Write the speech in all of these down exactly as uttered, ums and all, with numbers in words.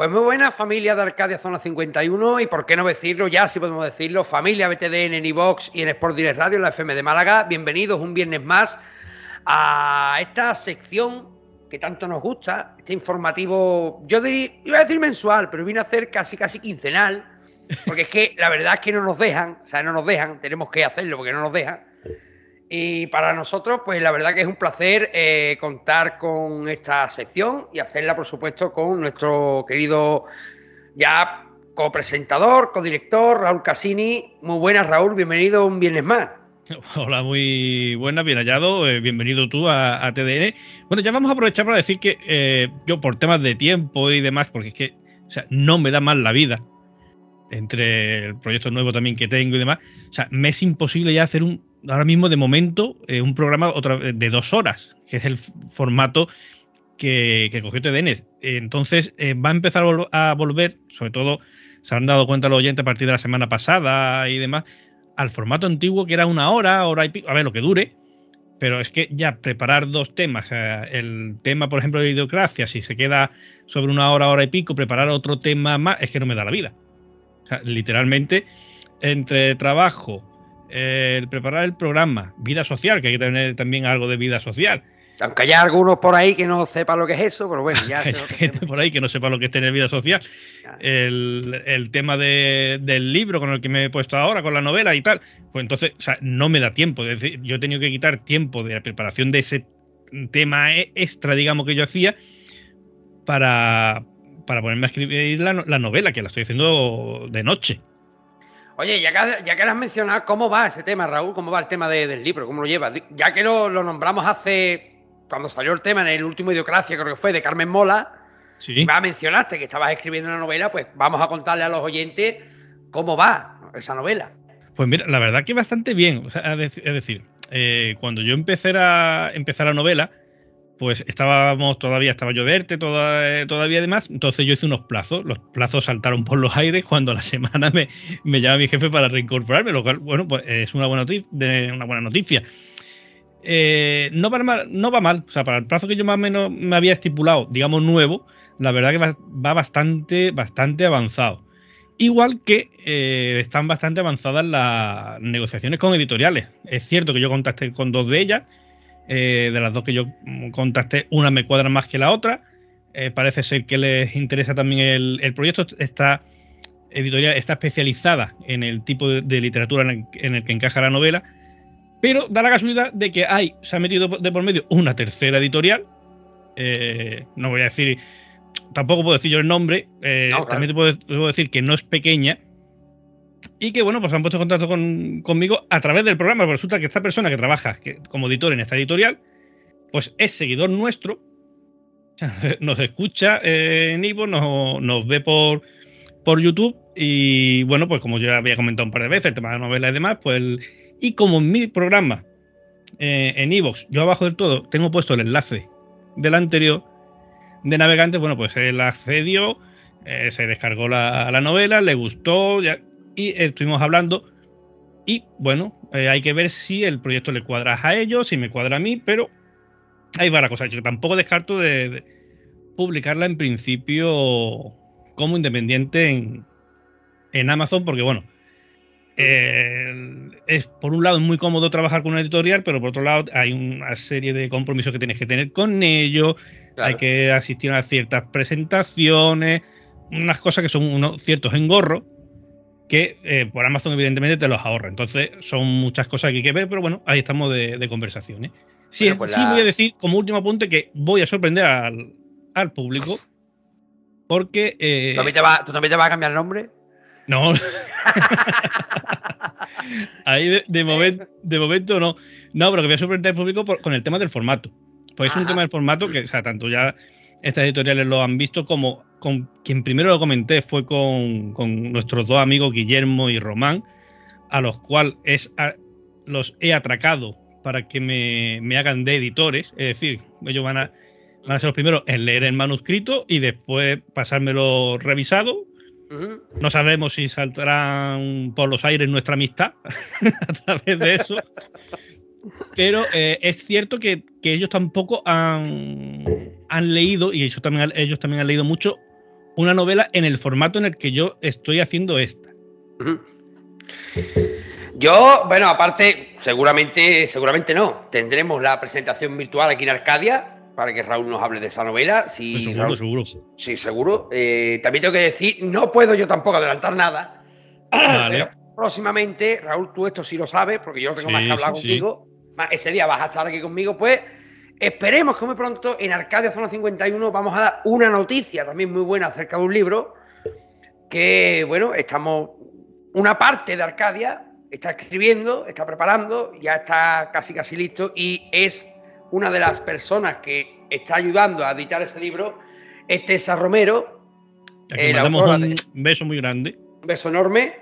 Pues muy buena familia de Arcadia Zona cincuenta y uno y por qué no decirlo ya, si podemos decirlo, familia B T D en iVox y en Sport Direct Radio, en la F M de Málaga. Bienvenidos un viernes más a esta sección que tanto nos gusta, este informativo, yo diría, iba a decir mensual, pero vino a ser casi casi quincenal, porque es que la verdad es que no nos dejan, o sea, no nos dejan, tenemos que hacerlo porque no nos dejan. Y para nosotros, pues la verdad que es un placer eh, contar con esta sección y hacerla, por supuesto, con nuestro querido ya copresentador, codirector, Raúl Casini. Muy buenas, Raúl, bienvenido un viernes más. Hola, muy buenas, bien hallado, eh, bienvenido tú a, a T D N. Bueno, ya vamos a aprovechar para decir que eh, yo por temas de tiempo y demás, porque es que, o sea, no me da más la vida, entre el proyecto nuevo también que tengo y demás, o sea, me es imposible ya hacer un, ahora mismo de momento, eh, un programa otra, de dos horas, que es el formato que, que cogió T D N. Entonces eh, va a empezar a, vol a volver, sobre todo se han dado cuenta los oyentes a partir de la semana pasada y demás, al formato antiguo que era una hora, hora y pico, a ver lo que dure, pero es que ya preparar dos temas, eh, el tema por ejemplo de idiocracia, si se queda sobre una hora, hora y pico, preparar otro tema más, es que no me da la vida. Literalmente, entre trabajo, eh, el preparar el programa, vida social, que hay que tener también algo de vida social. Aunque haya algunos por ahí que no sepan lo que es eso, pero bueno, ya. Hay gente por ahí que no sepa lo que es tener vida social. El, el tema de, del libro con el que me he puesto ahora, con la novela y tal. Pues entonces, o sea, no me da tiempo. Es decir, yo he tenido que quitar tiempo de la preparación de ese tema extra, digamos, que yo hacía para... para ponerme a escribir la, la novela, que la estoy haciendo de noche. Oye, ya que, ya que lo has mencionado, ¿cómo va ese tema, Raúl? ¿Cómo va el tema de, del libro? ¿Cómo lo llevas? Ya que lo, lo nombramos hace... cuando salió el tema, en el último Idiocracia, creo que fue, de Carmen Mola, sí. Me mencionaste que estabas escribiendo una novela, pues vamos a contarle a los oyentes cómo va esa novela. Pues mira, la verdad que bastante bien. O sea, es decir, eh, cuando yo empecé a empezar la novela, pues estábamos todavía, estaba yo verte toda, eh, todavía demás, entonces yo hice unos plazos, los plazos saltaron por los aires cuando a la semana me, me llama mi jefe para reincorporarme, lo cual, bueno, pues es una buena noticia. Una buena noticia. Eh, no, va mal, no va mal, o sea, para el plazo que yo más o menos me había estipulado, digamos nuevo, la verdad que va, va bastante, bastante avanzado. Igual que eh, están bastante avanzadas las negociaciones con editoriales. Es cierto que yo contacté con dos de ellas. Eh, de las dos que yo contacté, una me cuadra más que la otra. Eh, parece ser que les interesa también el, el proyecto. Esta editorial está especializada en el tipo de, de literatura en el, en el que encaja la novela, pero da la casualidad de que hay, se ha metido de por medio una tercera editorial. Eh, no voy a decir, tampoco puedo decir yo el nombre. Eh, no, claro. También te puedo, te puedo decir que no es pequeña. Y que, bueno, pues han puesto en contacto con, conmigo a través del programa. Porque resulta que esta persona que trabaja que, como editor en esta editorial, pues es seguidor nuestro. Nos escucha eh, en iVoox, nos, nos ve por, por YouTube. Y, bueno, pues como yo había comentado un par de veces, el tema de novelas y demás, pues... El, y como en mi programa, eh, en iVoox, yo abajo del todo tengo puesto el enlace del anterior de Navegantes, bueno, pues él accedió, eh, se descargó la, la novela, le gustó... ya. Y estuvimos hablando y, bueno, eh, hay que ver si el proyecto le cuadra a ellos, si me cuadra a mí, pero ahí va la cosa. Yo tampoco descarto de, de publicarla en principio como independiente en, en Amazon, porque, bueno, eh, es por un lado es muy cómodo trabajar con una editorial, pero por otro lado hay una serie de compromisos que tienes que tener con ellos, claro. Hay que asistir a ciertas presentaciones, unas cosas que son unos ciertos engorros, que eh, por Amazon evidentemente te los ahorra. Entonces son muchas cosas que hay que ver, pero bueno, ahí estamos de, de conversaciones. Sí, bueno, pues sí la... voy a decir como último apunte que voy a sorprender al, al público porque... Eh... ¿Tú, también te va, ¿Tú también te vas a cambiar el nombre? No. Ahí de, de, moment, de momento no. No, pero que voy a sorprender al público por, con el tema del formato. Pues es un tema del formato que, o sea, tanto ya estas editoriales lo han visto como... Con quien primero lo comenté fue con, con nuestros dos amigos Guillermo y Román, a los cuales es a, los he atracado para que me, me hagan de editores, es decir, ellos van a, van a ser los primeros en leer el manuscrito y después pasármelo revisado. Uh-huh. No sabemos si saltarán por los aires nuestra amistad a través de eso, pero eh, es cierto que, que ellos tampoco han, han leído, y ellos también, ellos también han leído mucho una novela en el formato en el que yo estoy haciendo esta. Yo, bueno, aparte, seguramente, seguramente no. Tendremos la presentación virtual aquí en Arcadia para que Raúl nos hable de esa novela. Sí, pues seguro, Raúl, seguro. Sí, seguro. Eh, también tengo que decir, no puedo yo tampoco adelantar nada. Vale. Pero próximamente, Raúl, tú esto sí lo sabes, porque yo tengo sí, más que hablar sí, contigo. Sí. Ese día vas a estar aquí conmigo, pues. Esperemos que muy pronto en Arcadia Zona cincuenta y uno vamos a dar una noticia también muy buena acerca de un libro que, bueno, estamos... Una parte de Arcadia está escribiendo, está preparando, ya está casi casi listo y es una de las personas que está ayudando a editar ese libro, es Tessa Romero. Eh, la autora un de, beso muy grande. Un beso enorme.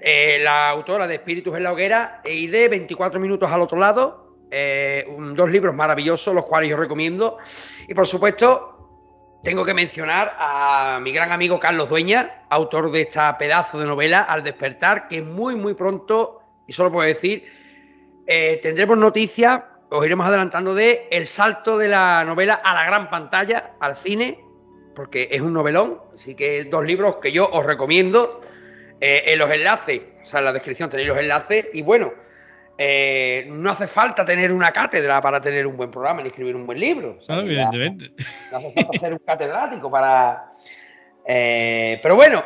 Eh, la autora de Espíritus en la hoguera y de veinticuatro minutos al otro lado. Eh, un, dos libros maravillosos, los cuales yo recomiendo. Y por supuesto... Tengo que mencionar a mi gran amigo Carlos Dueña, autor de esta pedazo de novela, Al despertar, que muy, muy pronto, y solo puedo decir, eh, tendremos noticias, os iremos adelantando de el salto de la novela a la gran pantalla, al cine, porque es un novelón, así que dos libros que yo os recomiendo, eh, en los enlaces, o sea, en la descripción tenéis los enlaces, y bueno, eh, no hace falta tener una cátedra para tener un buen programa ni escribir un buen libro. O sea, no, evidentemente. No hace falta ser un catedrático para... Eh, pero bueno,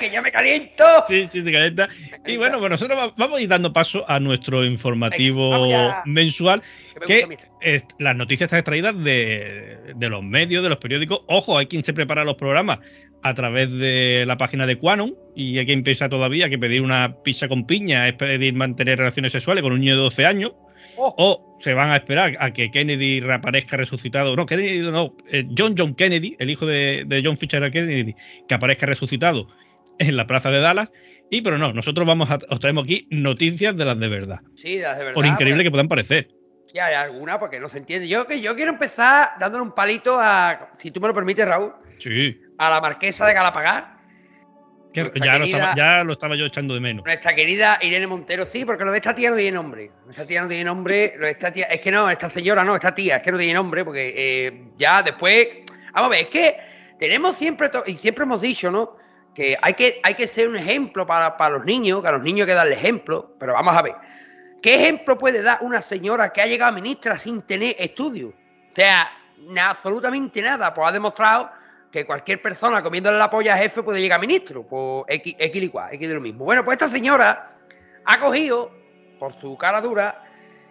que ya me caliento. Sí, sí, te calienta. Y bueno, pues nosotros vamos a ir dando paso a nuestro informativo Venga, mensual, que, que es, las noticias están extraídas de, de los medios, de los periódicos. Ojo, hay quien se prepara los programas a través de la página de Quanon y hay quien piensa todavía que pedir una pizza con piña es pedir mantener relaciones sexuales con un niño de doce años. Oh. O se van a esperar a que Kennedy reaparezca resucitado. No, Kennedy no. Eh, John John Kennedy, el hijo de, de John Fitzgerald Kennedy, que aparezca resucitado en la plaza de Dallas. Y pero no, nosotros vamos a, os traemos aquí noticias de las de verdad. Sí, de las de verdad. Por increíble porque, que puedan parecer. Ya hay alguna porque no se entiende. Yo, que yo quiero empezar dándole un palito a, si tú me lo permites, Raúl. Sí. A la marquesa de Galapagar. Que, ya, querida, lo estaba, ya lo estaba yo echando de menos. Nuestra querida Irene Montero, sí, porque lo de esta tía no tiene nombre. Esta tía no tiene nombre. Lo de esta tía, es que no, esta señora no, esta tía, es que no tiene nombre, porque eh, ya después. Vamos a ver, es que tenemos siempre, y siempre hemos dicho, ¿no? Que hay que, hay que ser un ejemplo para, para los niños, que a los niños hay que darle ejemplo, pero vamos a ver. ¿Qué ejemplo puede dar una señora que ha llegado a ministra sin tener estudio? O sea, na, absolutamente nada, pues ha demostrado que cualquier persona comiéndole la polla a jefe puede llegar a ministro, pues X y cual, X de lo mismo. Bueno, pues esta señora ha cogido, por su cara dura,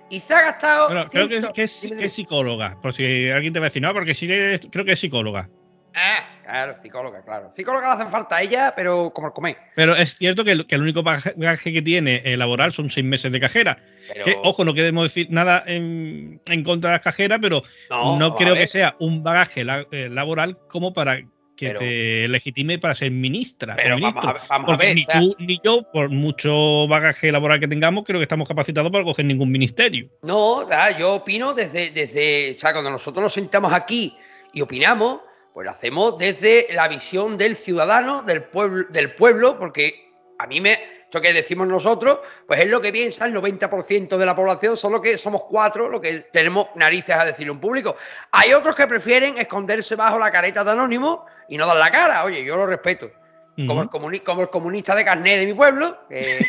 y se ha gastado... Bueno, creo que es, que, es, que es psicóloga, por si alguien te va a decir, no, porque si eres, creo que es psicóloga. Ah, claro, psicóloga, claro. Psicóloga le hace falta a ella, pero como el comer. Pero es cierto que el, que el único bagaje que tiene eh, laboral son seis meses de cajera. Pero... Que, ojo, no queremos decir nada en, en contra de las cajeras, pero no, no creo que sea un bagaje la, eh, laboral como para que pero... te legitime para ser ministra. Pero vamos a ver, vamos a ver, ni o sea... tú ni yo, por mucho bagaje laboral que tengamos, creo que estamos capacitados para coger ningún ministerio. No, yo opino desde, desde... O sea, cuando nosotros nos sentamos aquí y opinamos... Pues lo hacemos desde la visión del ciudadano, del pueblo, del pueblo, porque a mí me, esto que decimos nosotros, pues es lo que piensa el noventa por ciento de la población, solo que somos cuatro los que tenemos narices a decirlo en público. Hay otros que prefieren esconderse bajo la careta de anónimo y no dar la cara. Oye, yo lo respeto. Uh-huh. Como el comuni como el comunista de carné de mi pueblo. Eh,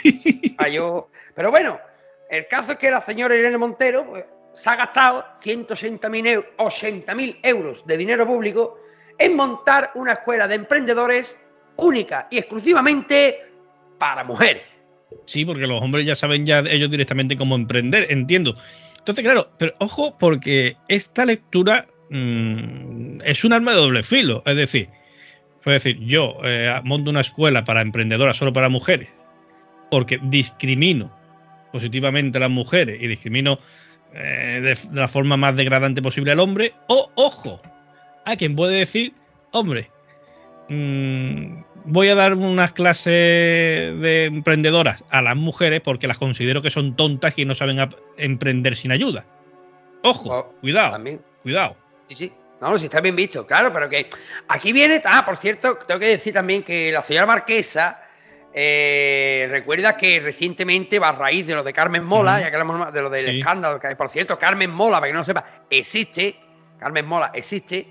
yo... Pero bueno, el caso es que la señora Irene Montero pues, se ha gastado ciento ochenta mil euros de dinero público en montar una escuela de emprendedores única y exclusivamente para mujeres. Sí, porque los hombres ya saben ya ellos directamente cómo emprender, entiendo. Entonces, claro, pero ojo, porque esta lectura mmm, es un arma de doble filo. Es decir, es decir yo eh, monto una escuela para emprendedoras solo para mujeres, porque discrimino positivamente a las mujeres y discrimino eh, de, de la forma más degradante posible al hombre, o, ojo, a quien puede decir, hombre, mmm, voy a dar unas clases de emprendedoras a las mujeres porque las considero que son tontas y no saben emprender sin ayuda. Ojo, oh, cuidado, también. cuidado. Sí, sí, no, sí está bien visto, claro, pero que aquí viene, ah, por cierto, tengo que decir también que la señora Marquesa eh, recuerda que recientemente, a raíz de lo de Carmen Mola, uh-huh. ya que hablamos de lo del sí. escándalo, que por cierto, Carmen Mola, para que no lo sepa, existe, Carmen Mola existe,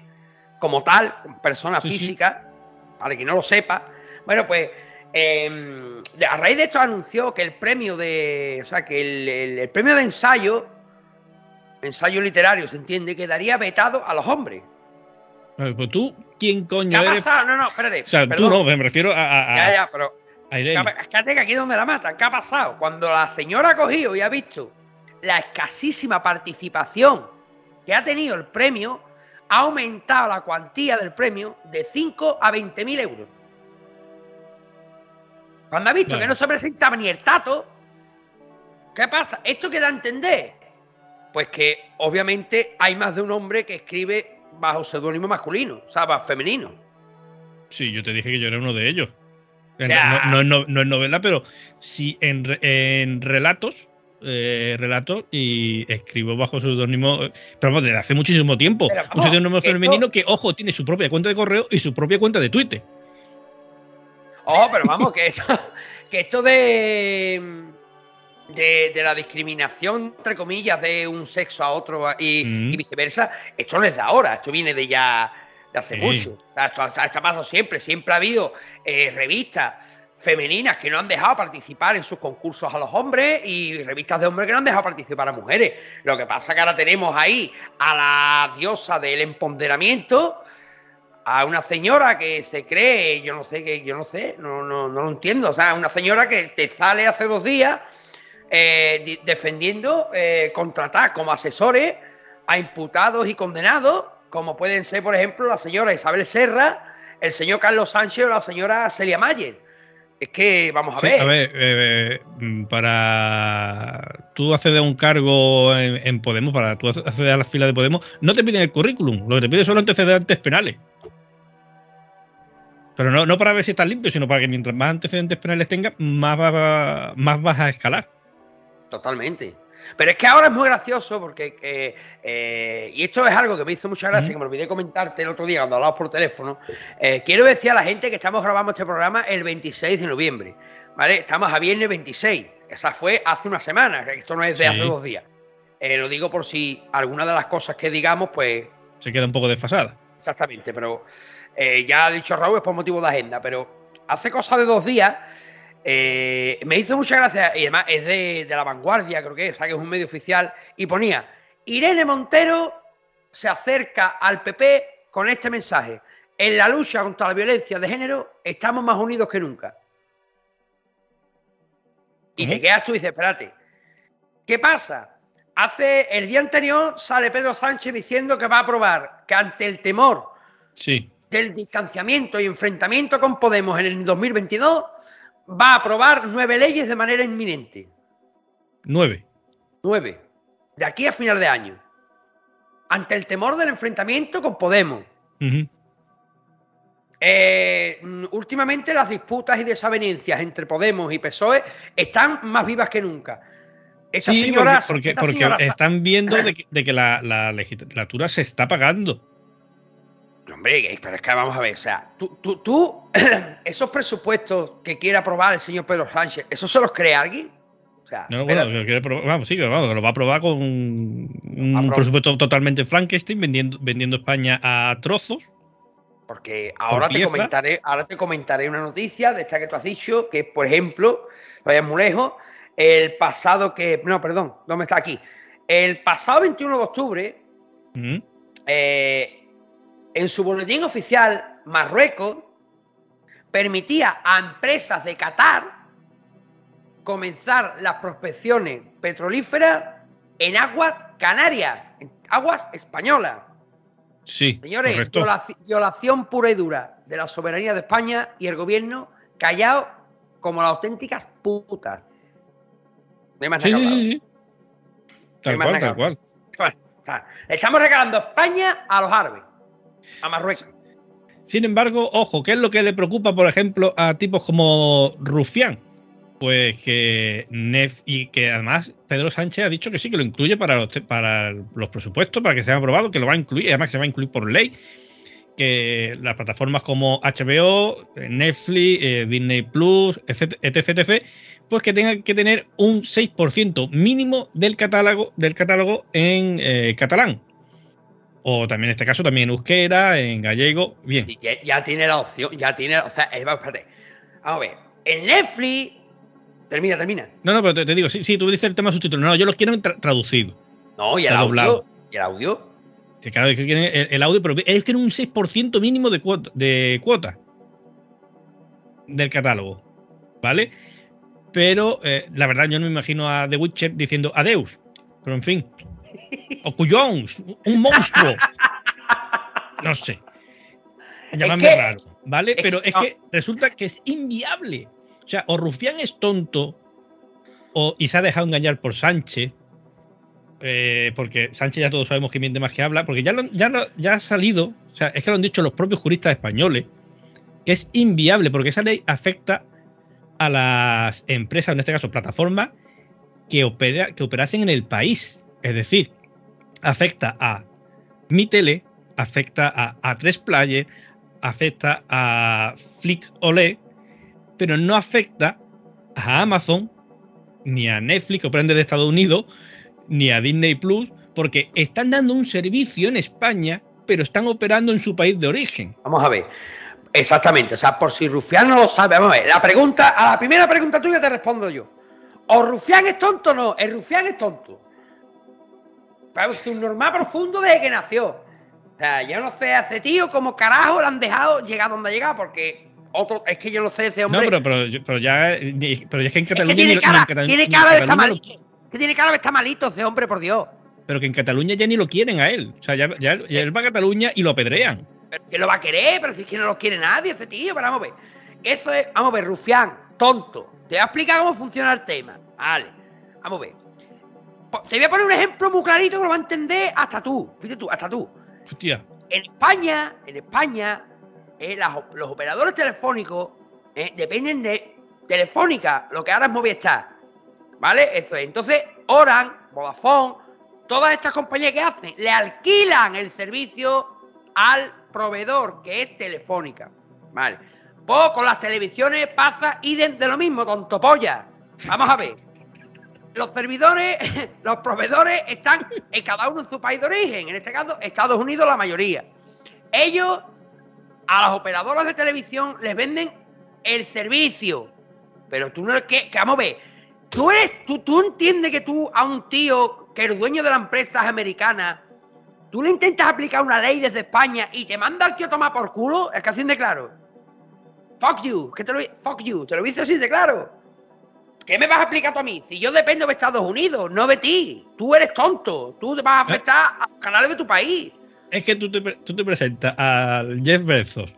como tal, persona sí, física, sí. para quien no lo sepa, bueno, pues eh, a raíz de esto anunció que el premio de, o sea, que el, el, el premio de ensayo, ensayo literario, se entiende, quedaría vetado a los hombres. Pues tú, ¿quién coño ¿Qué eres? Ha no, no, espérate. O sea, perdón. Tú no, me refiero a... a ya, ya, pero... A es que aquí es donde la matan. ¿Qué ha pasado? Cuando la señora ha cogido y ha visto la escasísima participación que ha tenido el premio, ha aumentado la cuantía del premio de cinco a veinte mil euros. Cuando ha visto, claro, que no se presentaba ni el tato, ¿qué pasa? Esto queda a entender. Pues que, obviamente, hay más de un hombre que escribe bajo seudónimo masculino, o sea, bajo femenino. Sí, yo te dije que yo era uno de ellos. O sea, no, no, no, no es novela, pero sí en, en relatos, eh, relatos y escribo bajo seudónimo, pero vamos, desde hace muchísimo tiempo. Pero, vamos, un seudónimo femenino esto... que, ojo, tiene su propia cuenta de correo y su propia cuenta de Twitter. Ojo, pero vamos, que esto, que esto de... De, de la discriminación, entre comillas, de un sexo a otro y, mm. y viceversa, esto no es de ahora, esto viene de ya de hace sí. mucho. O sea, esto, esto ha pasado siempre, siempre ha habido eh, revistas femeninas que no han dejado participar en sus concursos a los hombres y revistas de hombres que no han dejado participar a mujeres. Lo que pasa es que ahora tenemos ahí a la diosa del empoderamiento, a una señora que se cree, yo no sé, que yo no sé, no, no, no lo entiendo. O sea, una señora que te sale hace dos días... Eh, defendiendo eh, contratar como asesores a imputados y condenados, como pueden ser, por ejemplo, la señora Isabel Serra, el señor Carlos Sánchez o la señora Celia Mayer. Es que, vamos a sí, ver... A ver, eh, eh, para tú acceder a un cargo en, en Podemos, para tú acceder a las filas de Podemos, no te piden el currículum, lo que te piden son los antecedentes penales. Pero no, no para ver si estás limpio, sino para que mientras más antecedentes penales tengas, más, va, más vas a escalar. Totalmente. Pero es que ahora es muy gracioso porque... Eh, eh, y esto es algo que me hizo mucha gracia, que me olvidé comentarte el otro día cuando hablamos por teléfono. Eh, quiero decir a la gente que estamos grabando este programa el veintiséis de noviembre. ¿Vale? Estamos a viernes veintiséis. O sea, fue hace una semana. Esto no es de sí. hace dos días. Eh, lo digo por si alguna de las cosas que digamos, pues... se queda un poco desfasada. Exactamente, pero... Eh, ya ha dicho Raúl, es por motivo de agenda, pero hace cosa de dos días... Eh, me hizo mucha gracia, y además es de, de La Vanguardia, creo que es, o sea, que es un medio oficial, y ponía: Irene Montero se acerca al P P con este mensaje: en la lucha contra la violencia de género estamos más unidos que nunca. Y ¿Eh? te quedas tú y dices, espérate, ¿qué pasa? Hace el día anterior sale Pedro Sánchez diciendo que va a aprobar que ante el temor sí. del distanciamiento y enfrentamiento con Podemos en el dos mil veintidós va a aprobar nueve leyes de manera inminente. Nueve. Nueve. De aquí a final de año. Ante el temor del enfrentamiento con Podemos. Uh-huh. eh, últimamente las disputas y desavenencias entre Podemos y P S O E están más vivas que nunca. Esta sí, señora, porque, esta porque, señora... porque están viendo de que, de que la, la legislatura se está pagando. Hombre, pero es que vamos a ver, o sea, tú, tú, tú esos presupuestos que quiere aprobar el señor Pedro Sánchez, ¿eso se los cree alguien? O sea, no, bueno, lo quiere probar, vamos, sí, vamos, lo va a aprobar con un aprobar. presupuesto totalmente Frankenstein, vendiendo, vendiendo España a trozos. Porque ahora por te comentaré, ahora te comentaré una noticia de esta que tú has dicho, que por ejemplo, vaya muy lejos, el pasado que, no, perdón, ¿dónde está aquí? El pasado veintiuno de octubre, ¿Mm? eh. en su boletín oficial, Marruecos permitía a empresas de Qatar comenzar las prospecciones petrolíferas en aguas canarias, en aguas españolas. Sí, señores, correcto. Violación pura y dura de la soberanía de España y el gobierno callado como las auténticas putas. No hay más sí, sí, sí, sí. Tal no cual, tal cual. Bueno, le estamos regalando España a los árabes. A Marruecos. Sin embargo, ojo, ¿qué es lo que le preocupa, por ejemplo, a tipos como Rufián? Pues que Nef y que además Pedro Sánchez ha dicho que sí, que lo incluye para los, para los presupuestos, para que sean aprobados, que lo va a incluir, además se va a incluir por ley, que las plataformas como H B O, Netflix, eh, Disney Plus, etcétera, etcétera, pues que tengan que tener un seis por ciento mínimo del catálogo, del catálogo en eh, catalán. O también en este caso, también en euskera, en gallego, bien. Y ya, ya tiene la opción, ya tiene, o sea, es, espérate. Vamos a ver, en Netflix, termina, termina. No, no, pero te, te digo, sí, sí, tú dices el tema subtitulado, no, yo los quiero tra traducido. No, y el audio, y el audio. Sí, claro, es que quieren el, el audio, pero ellos quieren un seis por ciento mínimo de cuota, de cuota del catálogo, ¿vale? Pero, eh, la verdad, yo no me imagino a The Witcher diciendo adeus, pero en fin. O Cuyons, un monstruo. No sé. Llámame es que, raro, ¿vale? Pero es, es que resulta que es inviable. O sea, o Rufián es tonto o, y se ha dejado engañar por Sánchez, eh, porque Sánchez ya todos sabemos que miente más que habla, porque ya, lo, ya, lo, ya ha salido, o sea, es que lo han dicho los propios juristas españoles, que es inviable, porque esa ley afecta a las empresas, en este caso plataformas, que, opera, que operasen en el país. Es decir, afecta a Mi Tele, afecta a A tres Player, afecta a Flix Olé, pero no afecta a Amazon, ni a Netflix, que operan desde Estados Unidos, ni a Disney Plus, porque están dando un servicio en España, pero están operando en su país de origen. Vamos a ver, exactamente, o sea, por si Rufián no lo sabe, vamos a ver, la pregunta, a la primera pregunta tuya te respondo yo. ¿O Rufián es tonto o no? El Rufián es tonto. Es un normal profundo desde que nació. O sea, yo no sé, hace tío como carajo le han dejado llegar donde ha llegado, porque otro, es que yo no sé ese hombre. No, pero, pero, pero ya pero es que en Cataluña. Es que tiene, cara, ni, tiene cara de estar malito. Que tiene cara de estar malito ese hombre, por Dios. Pero que en Cataluña ya ni lo quieren a él. O sea, ya, ya, ya él va a Cataluña y lo apedrean. Pero que lo va a querer, pero si es que no lo quiere nadie, ese tío, pero vamos a ver. Eso es, vamos a ver, Rufián, tonto. Te voy a explicar cómo funciona el tema. Vale, vamos a ver. Te voy a poner un ejemplo muy clarito que lo va a entender hasta tú, fíjate tú, hasta tú. Hostia. En España, en España, eh, las, los operadores telefónicos eh, dependen de Telefónica, lo que ahora es Movistar, ¿vale? Eso es. Entonces, Orange, Vodafone, todas estas compañías que hacen, le alquilan el servicio al proveedor, que es Telefónica, ¿vale? Pues con las televisiones pasa y de, de lo mismo, tontopolla. Vamos a ver. Los servidores, los proveedores están en cada uno en su país de origen. En este caso, Estados Unidos, la mayoría. Ellos, a las operadoras de televisión, les venden el servicio. Pero tú no es que... que vamos a ver. ¿Tú, eres, tú, tú entiendes que tú a un tío, que el dueño de la empresa es americana, tú le intentas aplicar una ley desde España y te manda al tío a tomar por culo? Es que así de claro. Fuck you. Que te lo, fuck you. Te lo dice así de claro. ¿Qué me vas a explicar tú a mí? Si yo dependo de Estados Unidos, no de ti. Tú eres tonto. Tú te vas a afectar a los canales de tu país. Es que tú te, tú te presentas al Jeff Bezos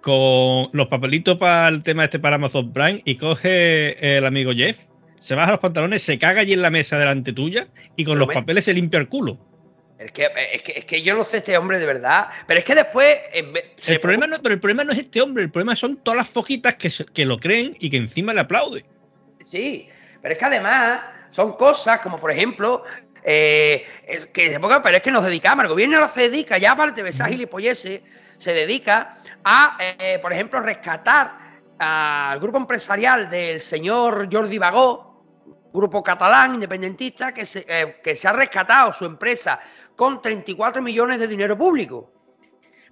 con los papelitos para el tema este para Amazon Prime y coge el amigo Jeff, se baja los pantalones, se caga allí en la mesa delante tuya y con pero los me... papeles se limpia el culo. Es que, es, que, es que yo no sé este hombre de verdad, pero es que después... En vez, el se... problema no, pero el problema no es este hombre, el problema son todas las foquitas que, que lo creen y que encima le aplauden. Sí, pero es que además son cosas como, por ejemplo, eh, que se ponga, pero es que nos dedicamos, el gobierno no se dedica, ya aparte de esas gilipolleces, se dedica a, eh, por ejemplo, rescatar al grupo empresarial del señor Jordi Bagó, grupo catalán independentista, que se, eh, que se ha rescatado su empresa con treinta y cuatro millones de dinero público.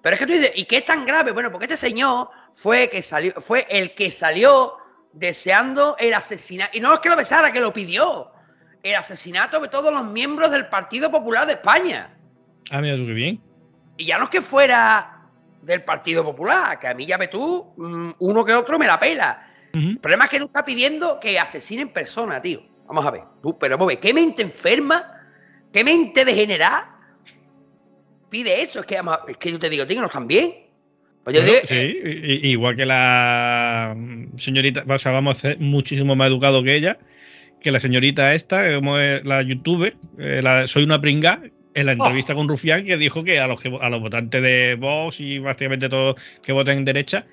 Pero es que tú dices, ¿y qué es tan grave? Bueno, porque este señor fue, que salió, fue el que salió... deseando el asesinato, y no es que lo besara, que lo pidió, el asesinato de todos los miembros del Partido Popular de España. Ah, mira tú, qué bien. Y ya no es que fuera del Partido Popular, que a mí ya ve tú, uno que otro me la pela. Uh-huh. El problema es que tú estás pidiendo que asesinen personas, tío. Vamos a ver, tú, pero vamos a ver, ¿qué mente enferma? ¿Qué mente degenerada pide eso? Es que, es que yo te digo, tío, no están bien. Pues yo bueno, digo, sí, igual que la señorita, o sea, vamos a ser muchísimo más educados que ella, que la señorita esta, como es la youtuber, eh, la, soy una pringa, en la entrevista oh. con Rufián, que dijo que a los, que, a los votantes de Vox y prácticamente todos que voten en derecha,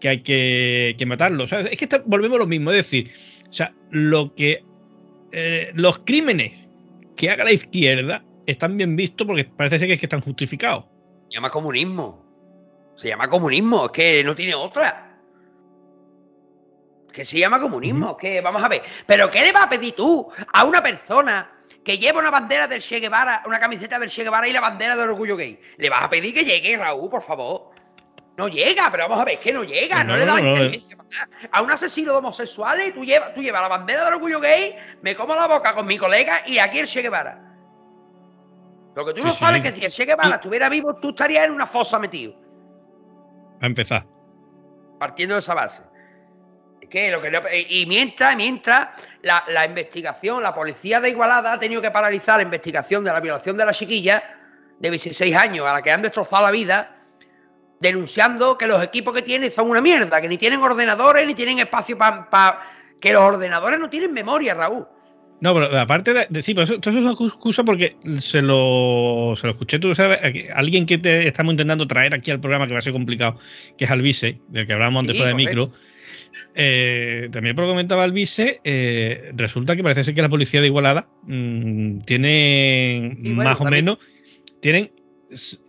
que hay que, que matarlos. O sea, es que está, volvemos a lo mismo, es decir, o sea, lo que eh, los crímenes que haga la izquierda están bien vistos porque parece ser que, es que están justificados. Se llama comunismo. Se llama comunismo, es que no tiene otra. Es que se llama comunismo, es que vamos a ver. ¿Pero qué le vas a pedir tú a una persona que lleva una bandera del Che Guevara, una camiseta del Che Guevara y la bandera del Orgullo Gay. Le vas a pedir que llegue, Raúl, por favor. No llega, pero vamos a ver, que no llega, no, no le da la no, inteligencia. No. A un asesino de homosexuales, tú llevas tú lleva la bandera del Orgullo Gay, me como la boca con mi colega y aquí el Che Guevara. Lo que tú sí, no sabes sí. es que si el Che Guevara sí. estuviera vivo, tú estarías en una fosa metido. A empezar. Partiendo de esa base. Que lo que no, y mientras, mientras la, la investigación, la policía de Igualada ha tenido que paralizar la investigación de la violación de la chiquilla de dieciséis años a la que han destrozado la vida, denunciando que los equipos que tienen son una mierda, que ni tienen ordenadores, ni tienen espacio para... Pa, que los ordenadores no tienen memoria, Raúl. No, pero aparte de... de sí, pero eso, eso es una excusa porque se lo, se lo escuché, tú sabes, alguien que te estamos intentando traer aquí al programa, que va a ser complicado, que es Alvise, del que hablamos antes sí, de micro. Eh, también por lo que comentaba el vice, eh, resulta que parece ser que la policía de Igualada mmm, tiene bueno, más o también. menos tienen,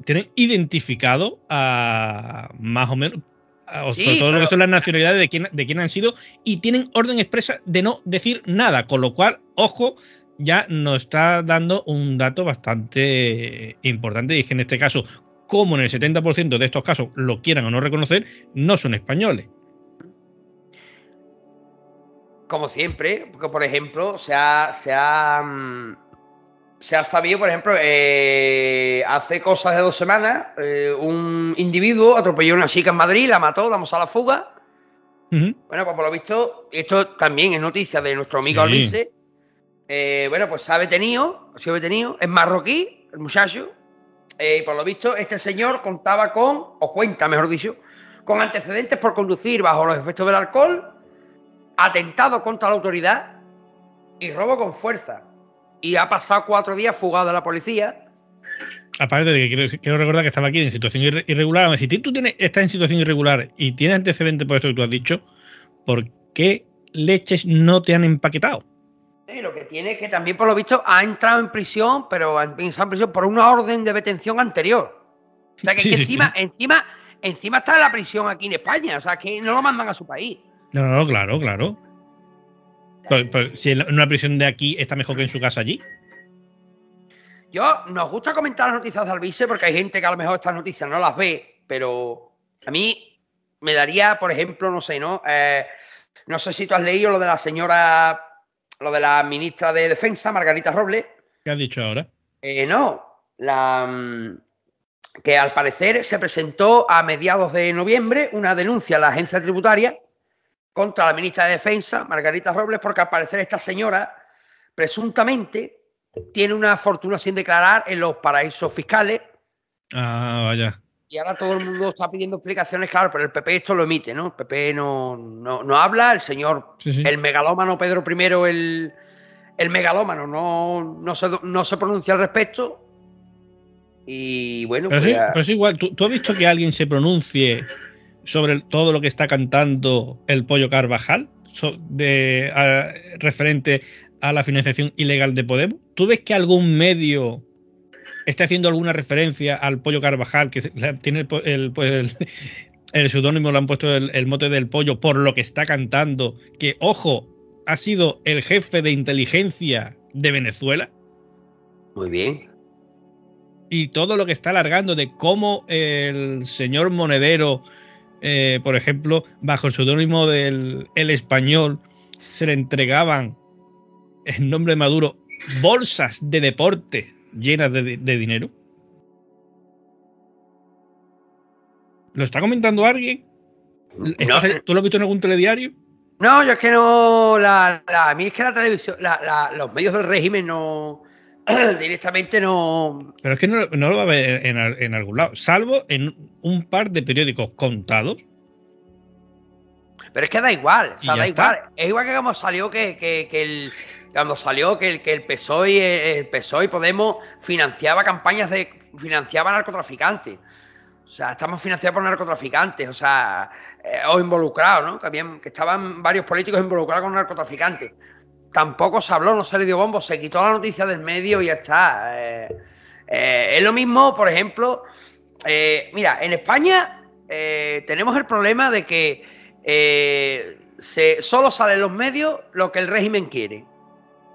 tienen identificado a más o menos a, sí, sobre todo pero, lo que son las nacionalidades de quién, de quién han sido y tienen orden expresa de no decir nada, con lo cual, ojo, ya nos está dando un dato bastante importante y es que en este caso, como en el setenta por ciento de estos casos lo quieran o no reconocer, no son españoles. Como siempre, porque por ejemplo se ha, se ha, se ha sabido, por ejemplo, eh, hace cosas de dos semanas, eh, un individuo atropelló a una chica en Madrid, la mató, la moza a la fuga. Uh-huh. Bueno, pues por lo visto, esto también es noticia de nuestro amigo sí. Alvise. Eh, bueno, pues se ha detenido, se ha detenido, es marroquí, el muchacho. Eh, y por lo visto, este señor contaba con, o cuenta, mejor dicho, con antecedentes por conducir bajo los efectos del alcohol, atentado contra la autoridad y robo con fuerza. Y ha pasado cuatro días fugado de la policía. Aparte de que quiero, quiero recordar que estaba aquí en situación irre, irregular. Si tú tienes, estás en situación irregular y tienes antecedentes por esto que tú has dicho, ¿por qué leches no te han empaquetado? Sí, lo que tiene es que también, por lo visto, ha entrado en prisión, pero ha entrado en prisión por una orden de detención anterior. O sea, que, sí, es que sí, encima, sí. encima encima está la prisión aquí en España. O sea, que no lo mandan a su país. No, no, no, claro, claro. Pero, pero, si en una prisión de aquí está mejor que en su casa allí. Yo, nos gusta comentar las noticias de Alvise porque hay gente que a lo mejor estas noticias no las ve, pero a mí me daría, por ejemplo, no sé, ¿no? Eh, no sé si tú has leído lo de la señora, lo de la ministra de Defensa, Margarita Robles. ¿Qué has dicho ahora? Eh, no, la... que al parecer se presentó a mediados de noviembre una denuncia a la agencia tributaria contra la ministra de Defensa, Margarita Robles, porque al parecer esta señora presuntamente tiene una fortuna sin declarar en los paraísos fiscales. Ah, vaya. Y ahora todo el mundo está pidiendo explicaciones, claro, pero el P P esto lo emite, ¿no? El P P no, no, no habla, el señor, sí, sí. el megalómano Pedro I, el, el megalómano, no, no, se, no se pronuncia al respecto. Y bueno, pero, pues, sí, ya... pero es igual, ¿tú, tú has visto que alguien se pronuncie sobre todo lo que está cantando el Pollo Carvajal so, de, a, referente a la financiación ilegal de Podemos? ¿Tú ves que algún medio está haciendo alguna referencia al Pollo Carvajal, que se, tiene el, el, el, el seudónimo, le han puesto el, el mote del pollo por lo que está cantando, que, ojo, ha sido el jefe de inteligencia de Venezuela? Muy bien. Y todo lo que está alargando de cómo el señor Monedero... Eh, por ejemplo, bajo el seudónimo del El Español se le entregaban en nombre de Maduro bolsas de deporte llenas de, de dinero. ¿Lo está comentando alguien? No. ¿Tú lo has visto en algún telediario? No, yo es que no la, la, a mí es que la televisión la, la, los medios del régimen no directamente no... Pero es que no, no lo va a ver en, en algún lado, salvo en un par de periódicos contados. Pero es que da igual, o sea, da está. igual. Es igual que cuando salió que, que, que el cuando salió que el, que el P S O E, el P S O E y Podemos financiaba campañas de financiaba narcotraficantes. O sea, estamos financiados por narcotraficantes, o sea, eh, o involucrados, ¿no? Que, habían, que estaban varios políticos involucrados con narcotraficantes. Tampoco se habló, no se le dio bombo, se quitó la noticia del medio y ya está. Eh, eh, es lo mismo, por ejemplo, eh, mira, en España eh, tenemos el problema de que eh, se, solo sale en los medios lo que el régimen quiere.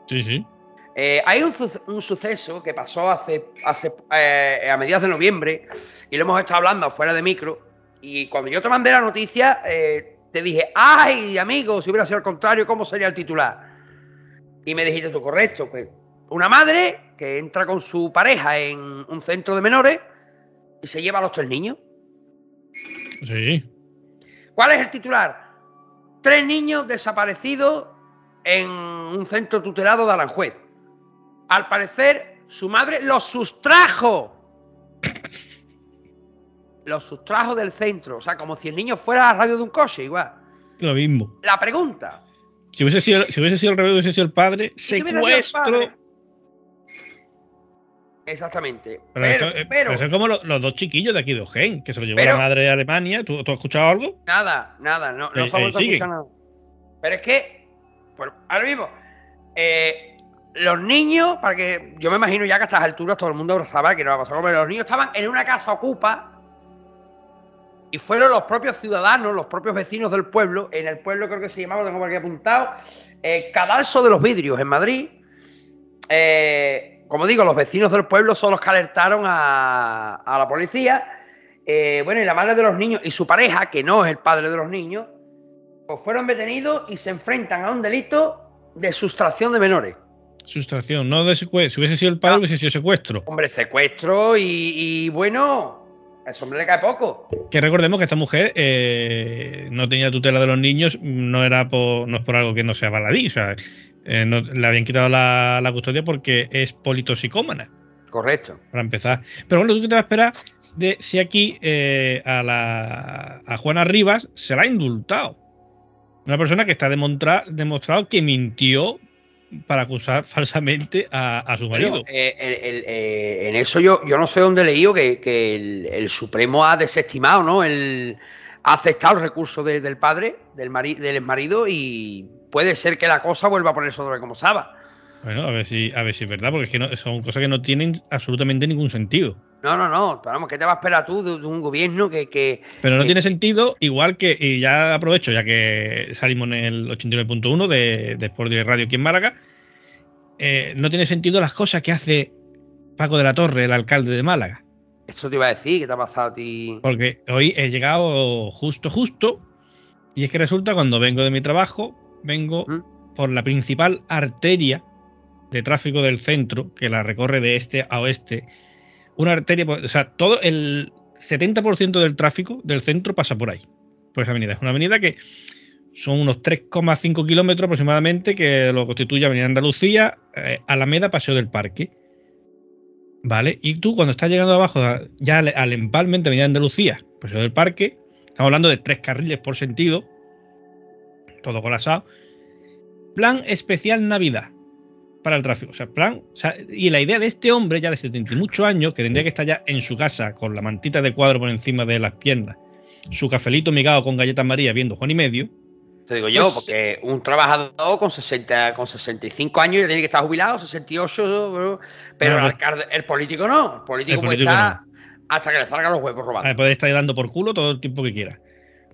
Sí, sí. Eh, hay un, un suceso que pasó hace, hace eh, a mediados de noviembre, y lo hemos estado hablando fuera de micro, y cuando yo te mandé la noticia, eh, te dije, ay, amigo, si hubiera sido al contrario, ¿cómo sería el titular? Y me dijiste tú, correcto, pues, una madre que entra con su pareja en un centro de menores y se lleva a los tres niños. Sí. ¿Cuál es el titular? Tres niños desaparecidos en un centro tutelado de Aranjuez. Al parecer, su madre los sustrajo. Los sustrajo del centro. O sea, como si el niño fuera a la radio de un coche, igual. Lo mismo. La pregunta. Si hubiese sido, si hubiese sido el revés, hubiese sido el padre, secuestro. Exactamente. Pero, pero, eso, pero, pero son como los, los dos chiquillos de aquí de Ogen, que se lo llevó pero, la madre a Alemania. ¿Tú, ¿Tú has escuchado algo? Nada, nada. No, no eh, se ha vuelto eh, a escuchar nada. Pero es que, pues, ahora mismo, eh. Los niños, para que yo me imagino ya que a estas alturas todo el mundo sabrá que no va a pasar, pero los niños estaban en una casa ocupa y fueron los propios ciudadanos, los propios vecinos del pueblo, en el pueblo creo que se llamaba, tengo por aquí apuntado, eh, Cadalso de los Vidrios, en Madrid. Eh, como digo, los vecinos del pueblo son los que alertaron a, a la policía. Eh, bueno, y la madre de los niños y su pareja, que no es el padre de los niños, pues fueron detenidos y se enfrentan a un delito de sustracción de menores. Sustracción, no de secuestro. Si hubiese sido el padre, ah, hubiese sido secuestro. Hombre, secuestro y, y bueno, a ese hombre le cae poco. Que recordemos que esta mujer eh, no tenía tutela de los niños, no era por, no es por algo que no sea baladí. O sea, eh, no, le habían quitado la, la custodia porque es politoxicómana. Correcto. Para empezar. Pero bueno, ¿tú qué te vas a esperar de si aquí eh, a, la, a Juana Rivas se la ha indultado? Una persona que está demostrado, demostrado que mintió para acusar falsamente a, a su marido. Pero, eh, el, el, eh, en eso yo, yo no sé dónde he leído que, que el, el Supremo ha desestimado, ¿no? El, ha aceptado el recurso de, del padre, del, mari, del marido, y puede ser que la cosa vuelva a ponerse otra vez como estaba. Bueno, a ver si, a ver si es verdad, porque es que no, son cosas que no tienen absolutamente ningún sentido. No, no, no. Vamos, ¿qué te vas a esperar tú de, de un gobierno que, que pero no que... tiene sentido, igual que, y ya aprovecho, ya que salimos en el ochenta y nueve punto uno de, de Sport Direct Radio aquí en Málaga, eh, no tiene sentido las cosas que hace Paco de la Torre, el alcalde de Málaga. Esto te iba a decir, ¿qué te ha pasado a ti? Porque hoy he llegado justo, justo, y es que resulta cuando vengo de mi trabajo, vengo ¿Mm? por la principal arteria de tráfico del centro, que la recorre de este a oeste, una arteria, o sea, todo el setenta por ciento del tráfico del centro pasa por ahí, por esa avenida. Es una avenida que son unos tres coma cinco kilómetros aproximadamente, que lo constituye Avenida Andalucía, eh, Alameda, Paseo del Parque, ¿vale? Y tú, cuando estás llegando abajo, ya al, al empalme de Avenida Andalucía, Paseo del Parque, estamos hablando de tres carriles por sentido, todo colapsado, plan especial Navidad para el tráfico, o sea, plan, o sea, y la idea de este hombre ya de setenta y ocho años, que tendría que estar ya en su casa con la mantita de cuadro por encima de las piernas, su cafelito migado con galletas María viendo Juan y Medio. Te digo yo, pues, porque un trabajador con sesenta, con sesenta y cinco años ya tiene que estar jubilado, sesenta y ocho, pero no, el, alcalde, el político no, el político, el como político está no. Hasta que le salgan los huevos robados. Puede estar dando por culo todo el tiempo que quiera.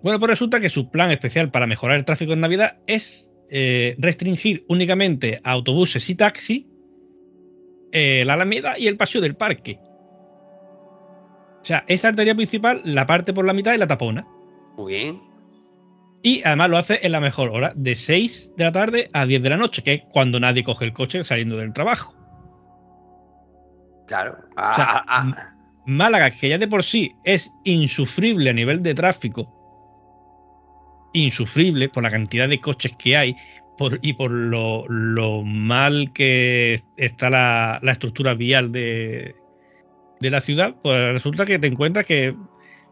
Bueno, pues resulta que su plan especial para mejorar el tráfico en Navidad es Eh, restringir únicamente a autobuses y taxi eh, la Alameda y el Paseo del Parque. O sea, esa arteria principal la parte por la mitad y la tapona. Muy bien. Y además lo hace en la mejor hora, de seis de la tarde a diez de la noche, que es cuando nadie coge el coche saliendo del trabajo. Claro. Ah, o sea, ah. Málaga, que ya de por sí es insufrible a nivel de tráfico, insufrible por la cantidad de coches que hay por, y por lo, lo mal que está la, la estructura vial de, de la ciudad, pues resulta que te encuentras que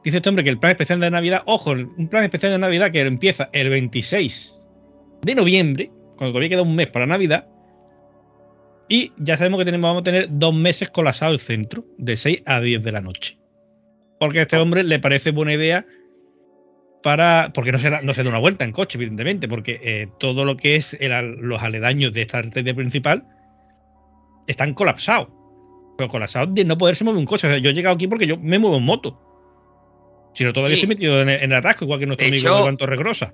dice este hombre que el plan especial de Navidad, ojo, un plan especial de Navidad que empieza el veintiséis de noviembre, cuando todavía queda un mes para Navidad, y ya sabemos que tenemos, vamos a tener dos meses colapsado el centro, de seis a diez de la noche, porque a este hombre le parece buena idea. Para, porque no se, da, no se da una vuelta en coche, evidentemente, porque eh, todo lo que es el, los aledaños de esta arteria principal están colapsados. Pero colapsados de no poderse mover un coche. O sea, yo he llegado aquí porque yo me muevo en moto. Si no, todavía sí. Estoy metido en el, en el atasco, igual que nuestro de amigo hecho, de Bantorregrosa.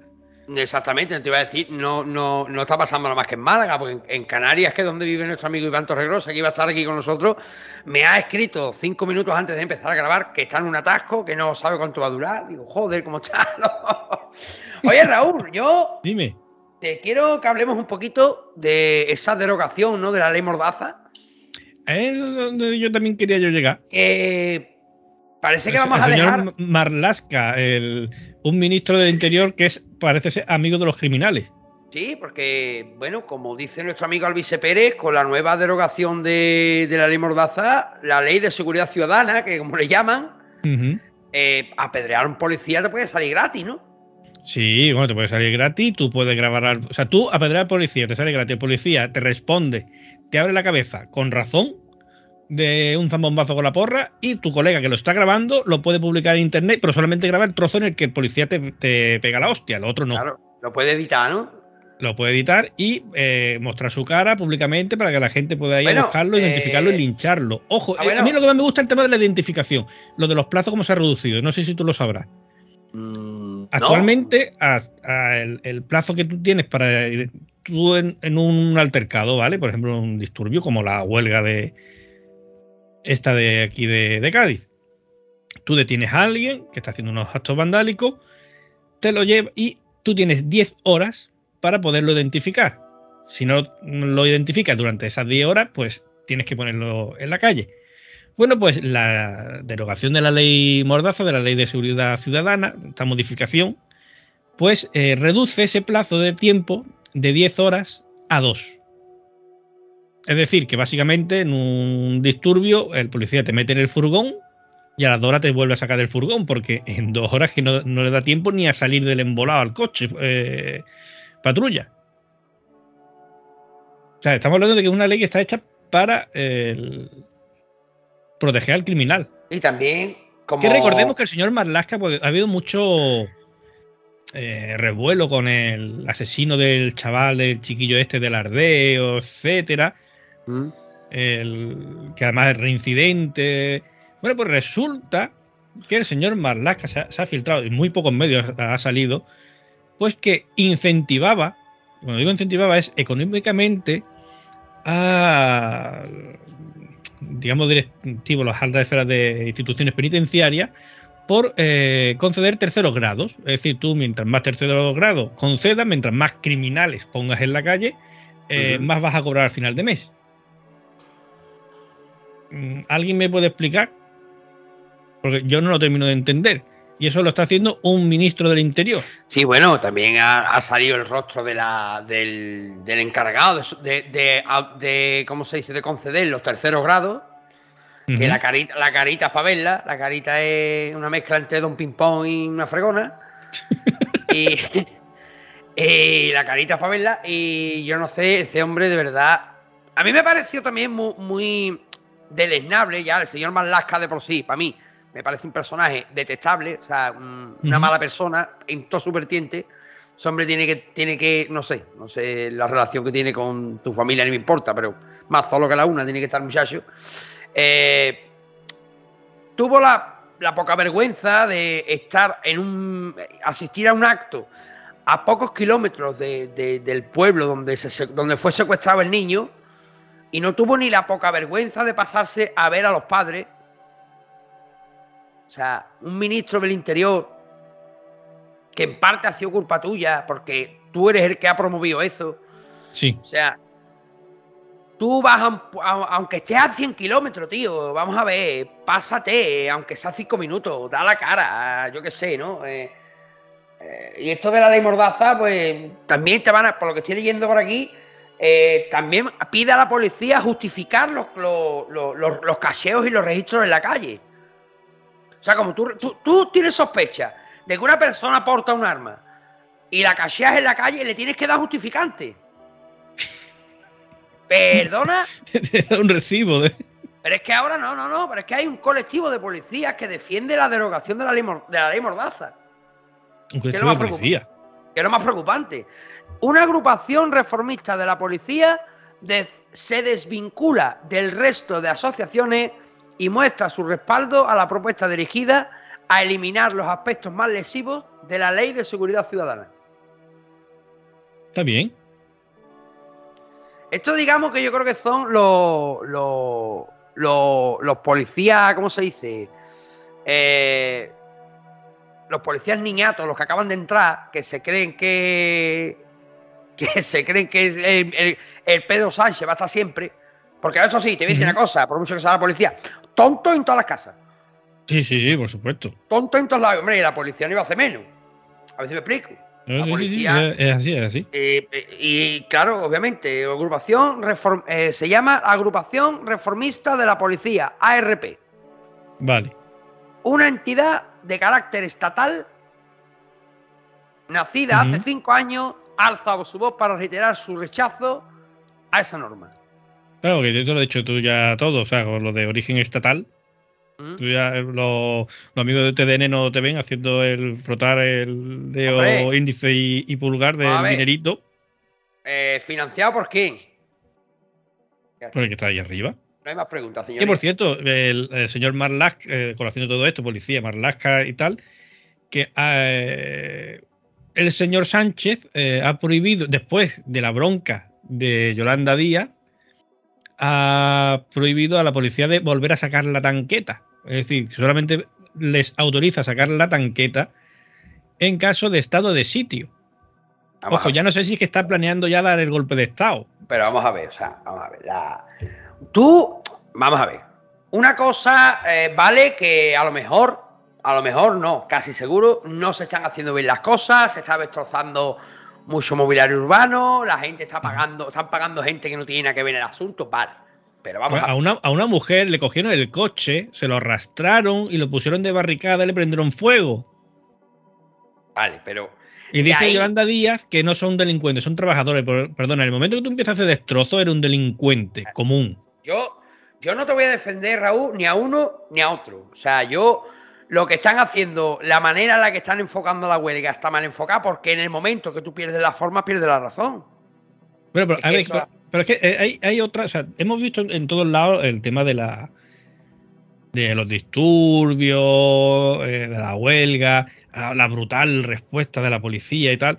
Exactamente, te iba a decir, no, no, no está pasando nada más que en Málaga, porque en, en Canarias, que es donde vive nuestro amigo Iván Torregrosa, que iba a estar aquí con nosotros, me ha escrito cinco minutos antes de empezar a grabar que está en un atasco, que no sabe cuánto va a durar. Digo, joder, cómo está. Oye, Raúl, yo dime, te quiero que hablemos un poquito de esa derogación, ¿no?, de la ley Mordaza. Es donde yo también quería yo llegar. Eh... Parece que vamos el a dejar... señor Marlaska, el, un ministro del Interior que es, parece ser amigo de los criminales. Sí, porque, bueno, como dice nuestro amigo Alvise Pérez, con la nueva derogación de, de la ley Mordaza, la ley de seguridad ciudadana, que como le llaman, uh-huh. eh, apedrear a un policía te puede salir gratis, ¿no? Sí, bueno, te puede salir gratis, tú puedes grabar... Al, o sea, tú apedrear al policía, te sale gratis, el policía te responde, te abre la cabeza con razón, de un zambombazo con la porra, y tu colega que lo está grabando lo puede publicar en internet, pero solamente graba el trozo en el que el policía te, te pega la hostia, lo otro no. Claro, lo puede editar, ¿no? Lo puede editar y eh, mostrar su cara públicamente para que la gente pueda ir bueno, a buscarlo, eh... identificarlo y lincharlo. Ojo, ah, bueno. A mí lo que más me gusta es el tema de la identificación, lo de los plazos como se ha reducido, no sé si tú lo sabrás. Mm, Actualmente, no. a, a el, el plazo que tú tienes para tú en, en un altercado, ¿vale? Por ejemplo, un disturbio como la huelga de esta de aquí de, de Cádiz. Tú detienes a alguien que está haciendo unos actos vandálicos, te lo lleva y tú tienes diez horas para poderlo identificar. Si no lo identificas durante esas diez horas, pues tienes que ponerlo en la calle. Bueno, pues la derogación de la ley Mordaza, de la ley de seguridad ciudadana, esta modificación, pues eh, reduce ese plazo de tiempo de diez horas a dos. Es decir, que básicamente en un disturbio el policía te mete en el furgón y a las dos horas te vuelve a sacar del furgón, porque en dos horas que no, no le da tiempo ni a salir del embolado al coche eh, patrulla. O sea, estamos hablando de que es una ley que está hecha para eh, proteger al criminal. Y también, como... Que recordemos que el señor Marlaska, pues ha habido mucho... Eh, revuelo con el asesino del chaval, el chiquillo este del Ardeo, etcétera. ¿Mm? El, que además es reincidente. Bueno, pues resulta que el señor Marlaska se ha, se ha filtrado, en muy pocos medios ha salido, pues que incentivaba, cuando digo incentivaba es económicamente a, digamos, directivos, las altas esferas de instituciones penitenciarias, por eh, conceder terceros grados. Es decir, tú mientras más terceros grados concedas, mientras más criminales pongas en la calle, eh, uh-huh. más vas a cobrar al final de mes. ¿Alguien me puede explicar? Porque yo no lo termino de entender. Y eso lo está haciendo un ministro del Interior. Sí, bueno, también ha, ha salido el rostro de la, del, del encargado de, de, de, de, ¿cómo se dice?, de conceder los terceros grados. Que uh-huh. la carita, la carita es para verla, la carita es una mezcla entre Don Ping-Pong y una fregona. y, y la carita es para verla. Y yo no sé, ese hombre de verdad. A mí me pareció también muy, muy deleznable ya el señor Marlaska de por sí, para mí. Me parece un personaje detestable, o sea, un, uh-huh. una mala persona en todo su vertiente. Ese hombre tiene que, tiene que, no sé, no sé la relación que tiene con tu familia, ni me importa, pero más solo que la una tiene que estar el muchacho. Eh, tuvo la, la poca vergüenza de estar en un asistir a un acto a pocos kilómetros de, de, del pueblo donde, se, donde fue secuestrado el niño, y no tuvo ni la poca vergüenza de pasarse a ver a los padres. O sea, un ministro del Interior que en parte ha sido culpa tuya, porque tú eres el que ha promovido eso. Sí. O sea, tú vas, a, aunque estés a cien kilómetros, tío, vamos a ver, pásate, aunque sea cinco minutos, da la cara, yo qué sé, ¿no? Eh, eh, y esto de la ley Mordaza, pues también te van a, por lo que estoy leyendo por aquí, eh, también pide a la policía justificar los, los, los, los, los cacheos y los registros en la calle. O sea, como tú, tú, tú tienes sospecha de que una persona porta un arma y la cacheas en la calle, le tienes que dar justificante. ¿Perdona? Un recibo de... Pero es que ahora no, no, no. Pero es que hay un colectivo de policías que defiende la derogación de la ley, de la ley Mordaza. Un colectivo de policía. Que es lo más preocupante. Una agrupación reformista de la policía de, se desvincula del resto de asociaciones y muestra su respaldo a la propuesta dirigida a eliminar los aspectos más lesivos de la ley de seguridad ciudadana. Está bien. Esto digamos que yo creo que son los, los, los, los policías, ¿cómo se dice? Eh, los policías niñatos, los que acaban de entrar, que se creen que, que se creen que el, el, el Pedro Sánchez va a estar siempre. Porque eso sí, te voy a decir una cosa, por mucho que sea la policía, tonto en todas las casas. Sí, sí, sí, por supuesto. Tonto en todos lados. Hombre, la policía no iba a hacer menos. A ver si me explico. La policía, sí, sí, sí, es así, es así. Eh, eh, y claro, obviamente, agrupación reform, eh, se llama Agrupación Reformista de la Policía, A R P. Vale. Una entidad de carácter estatal, nacida uh-huh. hace cinco años, alza su voz para reiterar su rechazo a esa norma. Claro, que esto lo has dicho tú ya todo, o sea, con lo de origen estatal. Tú ya, los, los amigos de T D N no te ven haciendo el frotar el dedo Hombre. índice y, y pulgar del dinerito. Eh, ¿Financiado por quién? Por el que está ahí arriba. No hay más preguntas, señor. Que por cierto, el, el señor Marlaska, eh, colación de todo esto, policía, Marlaska y tal, que eh, el señor Sánchez eh, ha prohibido, después de la bronca de Yolanda Díaz, ha prohibido a la policía de volver a sacar la tanqueta. Es decir, solamente les autoriza sacar la tanqueta en caso de estado de sitio. Vamos Ojo, ya no sé si es que está planeando ya dar el golpe de estado. Pero vamos a ver, o sea, vamos a ver. La... Tú, vamos a ver. Una cosa eh, vale que a lo mejor, a lo mejor no, casi seguro, no se están haciendo bien las cosas, se está destrozando mucho mobiliario urbano, la gente está pagando, están pagando gente que no tiene nada que ver en el asunto, vale. Pero vamos a... A, una, a una mujer le cogieron el coche, se lo arrastraron y lo pusieron de barricada y le prendieron fuego. Vale, pero... Y dice ahí... Yolanda Díaz que no son delincuentes, son trabajadores. Pero, perdona, en el momento que tú empiezas a hacer destrozo era un delincuente común. Yo, yo no te voy a defender, Raúl, ni a uno ni a otro. O sea, yo... Lo que están haciendo, la manera en la que están enfocando la huelga está mal enfocada porque en el momento que tú pierdes la forma, pierdes la razón. Pero, pero, es, a que ver, eso... pero, pero es que hay, hay otra... O sea, hemos visto en todos lados el tema de la de los disturbios, eh, de la huelga, la brutal respuesta de la policía y tal.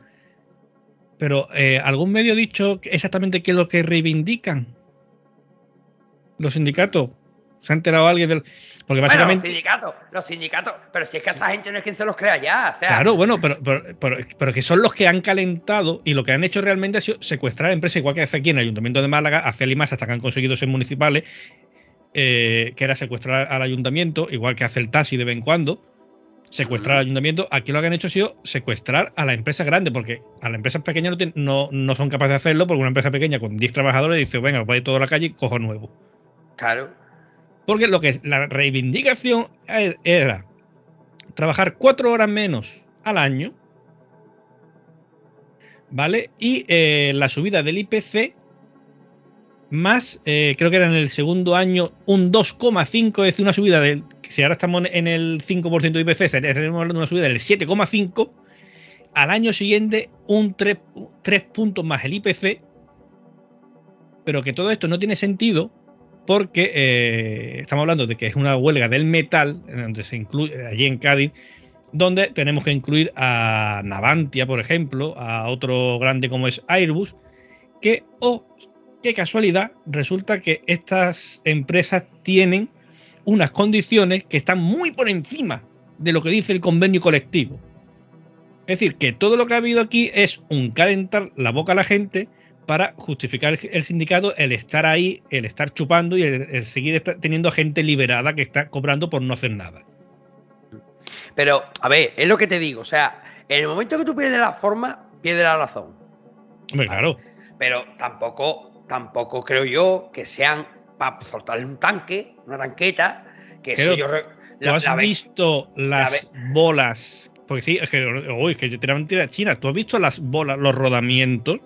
Pero eh, ¿algún medio ha dicho exactamente qué es lo que reivindican los sindicatos? ¿Se ha enterado alguien del...? Porque básicamente... Bueno, los sindicatos, los sindicatos... Pero si es que esta gente no es quien se los crea ya, o sea... Claro, bueno, pero, pero, pero, pero que son los que han calentado y lo que han hecho realmente ha sido secuestrar a empresas, igual que hace aquí en el Ayuntamiento de Málaga, hace Limas hasta que han conseguido ser municipales, eh, que era secuestrar al Ayuntamiento, igual que hace el taxi de vez en cuando, secuestrar uh-huh. al Ayuntamiento. Aquí lo que han hecho ha sido secuestrar a las empresas grandes, porque a las empresas pequeñas no, tienen, no, no son capaces de hacerlo, porque una empresa pequeña con diez trabajadores dice, venga, os vais a toda la calle y cojo nuevo. Claro. Porque lo que es, la reivindicación era trabajar cuatro horas menos al año, ¿vale? Y eh, la subida del I P C más, eh, creo que era en el segundo año, un dos coma cinco, es decir, una subida del... Si ahora estamos en el cinco por ciento de I P C, estaremos hablando de una subida del siete coma cinco, al año siguiente un tres, tres puntos más el I P C, pero que todo esto no tiene sentido. Porque eh, estamos hablando de que es una huelga del metal, donde se incluye, allí en Cádiz, donde tenemos que incluir a Navantia, por ejemplo, a otro grande como es Airbus, que, oh, qué casualidad, resulta que estas empresas tienen unas condiciones que están muy por encima de lo que dice el convenio colectivo. Es decir, que todo lo que ha habido aquí es un calentar la boca a la gente para justificar el sindicato, el estar ahí, el estar chupando y el, el seguir teniendo gente liberada que está cobrando por no hacer nada. Pero, a ver, es lo que te digo. O sea, en el momento que tú pierdes la forma, pierdes la razón. Hombre, claro. Pero tampoco, tampoco creo yo que sean para soltarle un tanque, una tanqueta. Que pero, eso yo... La, ¿tú has la visto las la bolas? Porque sí, es que, uy, que te van a tirar China. ¿Tú has visto las bolas, los rodamientos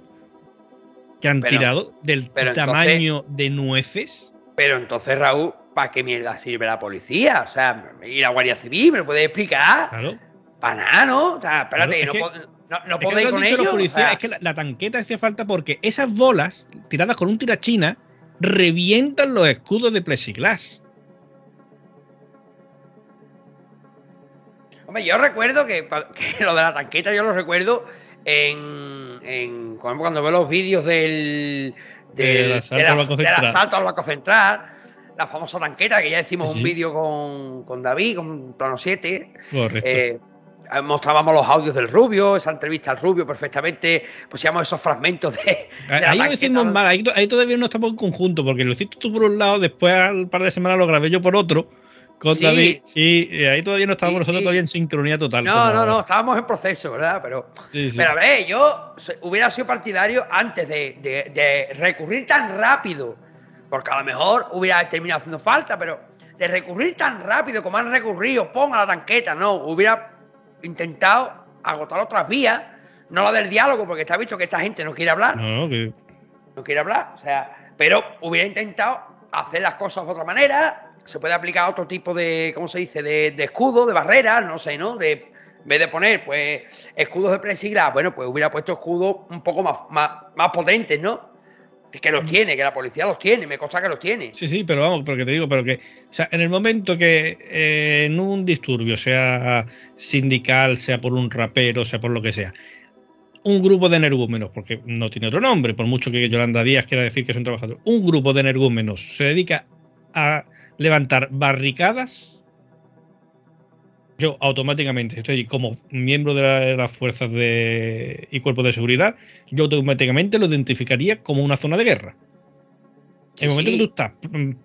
que han pero, tirado del tamaño entonces, de nueces? Pero entonces, Raúl, ¿para qué mierda sirve la policía? O sea, ¿y la Guardia Civil? ¿Me lo puedes explicar? Claro. Para nada, ¿no? O sea, espérate, claro, es no, no, no podéis lo con ellos. Policías, o sea, es que la, la tanqueta hacía falta porque esas bolas, tiradas con un tirachina, revientan los escudos de plexiglas. Hombre, yo recuerdo que, que lo de la tanqueta, yo lo recuerdo en... en por ejemplo, cuando veo los vídeos del, del, del asalto, del, al Banco del asalto al Banco Central, la famosa tanqueta, que ya hicimos sí, sí. un vídeo con, con David, con Plano siete. Correcto. Eh, mostrábamos los audios del Rubio, esa entrevista al Rubio perfectamente, pues llamamos esos fragmentos de, de ahí lo hicimos mal, ahí, ahí todavía no estamos en conjunto, porque lo hiciste tú por un lado, después al par de semanas lo grabé yo por otro con sí, David, y ahí todavía no estábamos sí, nosotros sí. todavía en sincronía total. No, no, ahora. no, estábamos en proceso, ¿verdad? Pero, sí, sí. pero a ver, yo hubiera sido partidario antes de, de, de recurrir tan rápido, porque a lo mejor hubiera terminado haciendo falta, pero de recurrir tan rápido como han recurrido, ponga la tanqueta, no, hubiera intentado agotar otras vías, no la del diálogo, porque está visto que esta gente no quiere hablar. No, okay. no quiere hablar, o sea, pero hubiera intentado hacer las cosas de otra manera, se puede aplicar otro tipo de, ¿cómo se dice?, de, de escudo, de barreras, no sé, ¿no? De, en vez de poner, pues, escudos de presiglas, bueno, pues hubiera puesto escudos un poco más, más, más potentes, ¿no? Que los tiene, que la policía los tiene, me consta que los tiene. Sí, sí, pero vamos, porque te digo, pero que o sea, en el momento que eh, en un disturbio, sea sindical, sea por un rapero, sea por lo que sea, un grupo de energúmenos, porque no tiene otro nombre, por mucho que Yolanda Díaz quiera decir que son trabajadores, un grupo de energúmenos se dedica a levantar barricadas, yo automáticamente, estoy como miembro de, la, de las fuerzas de, y cuerpos de seguridad, yo automáticamente lo identificaría como una zona de guerra. En el momento sí. que tú estás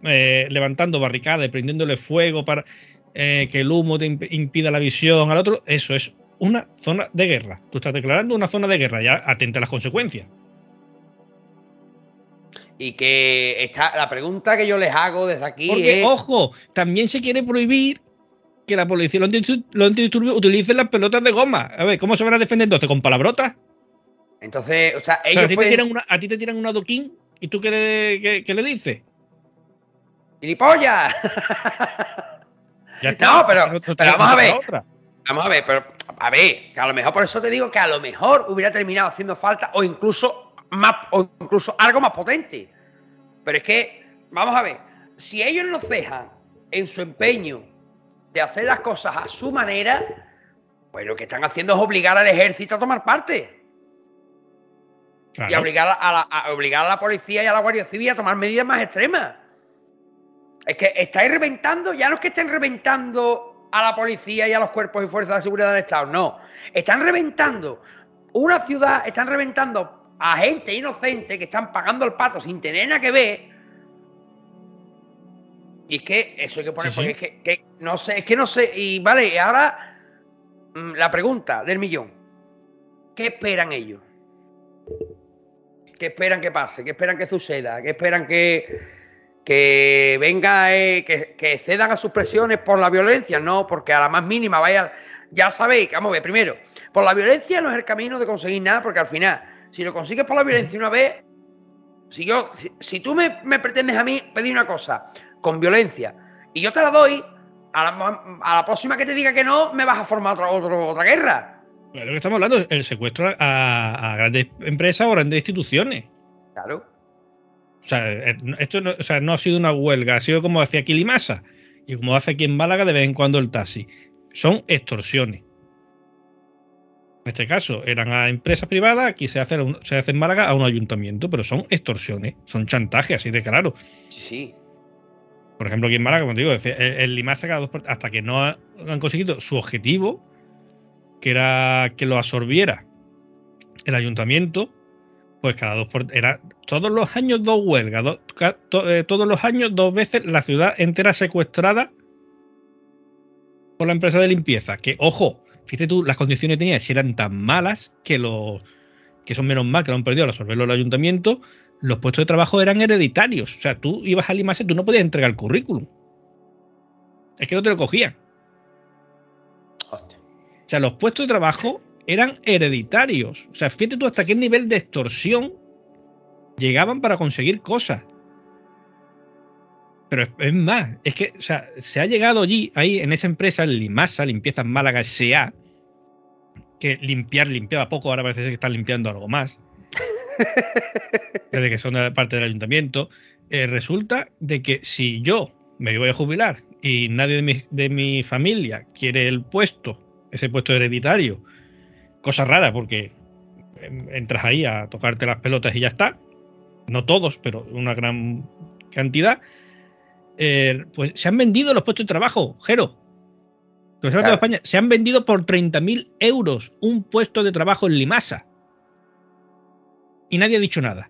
eh, levantando barricadas, prendiéndole fuego para eh, que el humo te impida la visión al otro, eso es una zona de guerra. Tú estás declarando una zona de guerra, ya atenta a las consecuencias. Y que está, la pregunta que yo les hago desde aquí Porque, es... ojo, también se quiere prohibir que la policía, los antidisturbios, utilicen las pelotas de goma. A ver, ¿cómo se van a defender entonces? ¿Con palabrotas? Entonces, o sea, ellos o sea, a, ti pueden... te tiran una, a ti te tiran un adoquín y tú qué le, qué, qué le dices. ¡Gilipollas! Ya está, no, pero, no, pero, pero vamos a ver. Vamos a ver, pero a ver, que a lo mejor, por eso te digo que a lo mejor hubiera terminado haciendo falta o incluso más, o incluso algo más potente. Pero es que, vamos a ver, si ellos no cejan en su empeño de hacer las cosas a su manera, pues lo que están haciendo es obligar al ejército a tomar parte. Claro. Y obligar a, la, a obligar a la policía y a la Guardia Civil a tomar medidas más extremas. Es que estáis reventando, ya no es que estén reventando a la policía y a los cuerpos y fuerzas de seguridad del Estado, no. Están reventando una ciudad, están reventando a gente inocente que están pagando el pato sin tener nada que ver. Y es que eso hay que poner, sí, porque sí. es que, que no sé, es que no sé. Y vale, y ahora la pregunta del millón. ¿Qué esperan ellos? ¿Qué esperan que pase? ¿Qué esperan que suceda? ¿Qué esperan que, que venga, eh, que, que cedan a sus presiones por la violencia? No, porque a la más mínima vaya, ya sabéis, vamos a ver, primero, por la violencia no es el camino de conseguir nada, porque al final, si lo consigues por la violencia una vez, si yo, si, si tú me, me pretendes a mí pedir una cosa con violencia, y yo te la doy, a la, a la próxima que te diga que no, me vas a formar otra, otra, otra guerra. Pero lo que estamos hablando es el secuestro a, a grandes empresas o grandes instituciones. Claro. O sea, esto no, o sea, no ha sido una huelga, ha sido como hacia aquí Limasa, y como hace aquí en Málaga de vez en cuando el taxi. Son extorsiones. En este caso, eran a empresas privadas, aquí se hace, se hace en Málaga a un ayuntamiento, pero son extorsiones, son chantajes, así de claro. Sí, sí. Por ejemplo, aquí en Málaga, como te digo, el Limasa cada dos por... hasta que no ha, han conseguido su objetivo, que era que lo absorbiera el ayuntamiento, pues cada dos por... era todos los años dos huelgas, dos, to, eh, todos los años dos veces la ciudad entera secuestrada por la empresa de limpieza. Que, ojo, fíjate tú, las condiciones que tenía, si eran tan malas que los que son menos mal que lo han perdido al absorberlo el ayuntamiento. Los puestos de trabajo eran hereditarios. O sea, tú ibas al Limasa y tú no podías entregar el currículum. Es que no te lo cogían. Hostia. O sea, los puestos de trabajo eran hereditarios. O sea, fíjate tú hasta qué nivel de extorsión llegaban para conseguir cosas. Pero es, es más, es que o sea, se ha llegado allí, ahí en esa empresa, el Limasa, Limpiezas Málaga S A, que limpiar, limpiaba poco, ahora parece que están limpiando algo más. Desde que son de parte del ayuntamiento, eh, resulta de que si yo me voy a jubilar y nadie de mi, de mi familia quiere el puesto, ese puesto hereditario, cosa rara porque entras ahí a tocarte las pelotas y ya está. No todos, pero una gran cantidad. Eh, pues se han vendido los puestos de trabajo, Jero. Los claro. de España se han vendido por treinta mil euros un puesto de trabajo en Limasa. Y nadie ha dicho nada.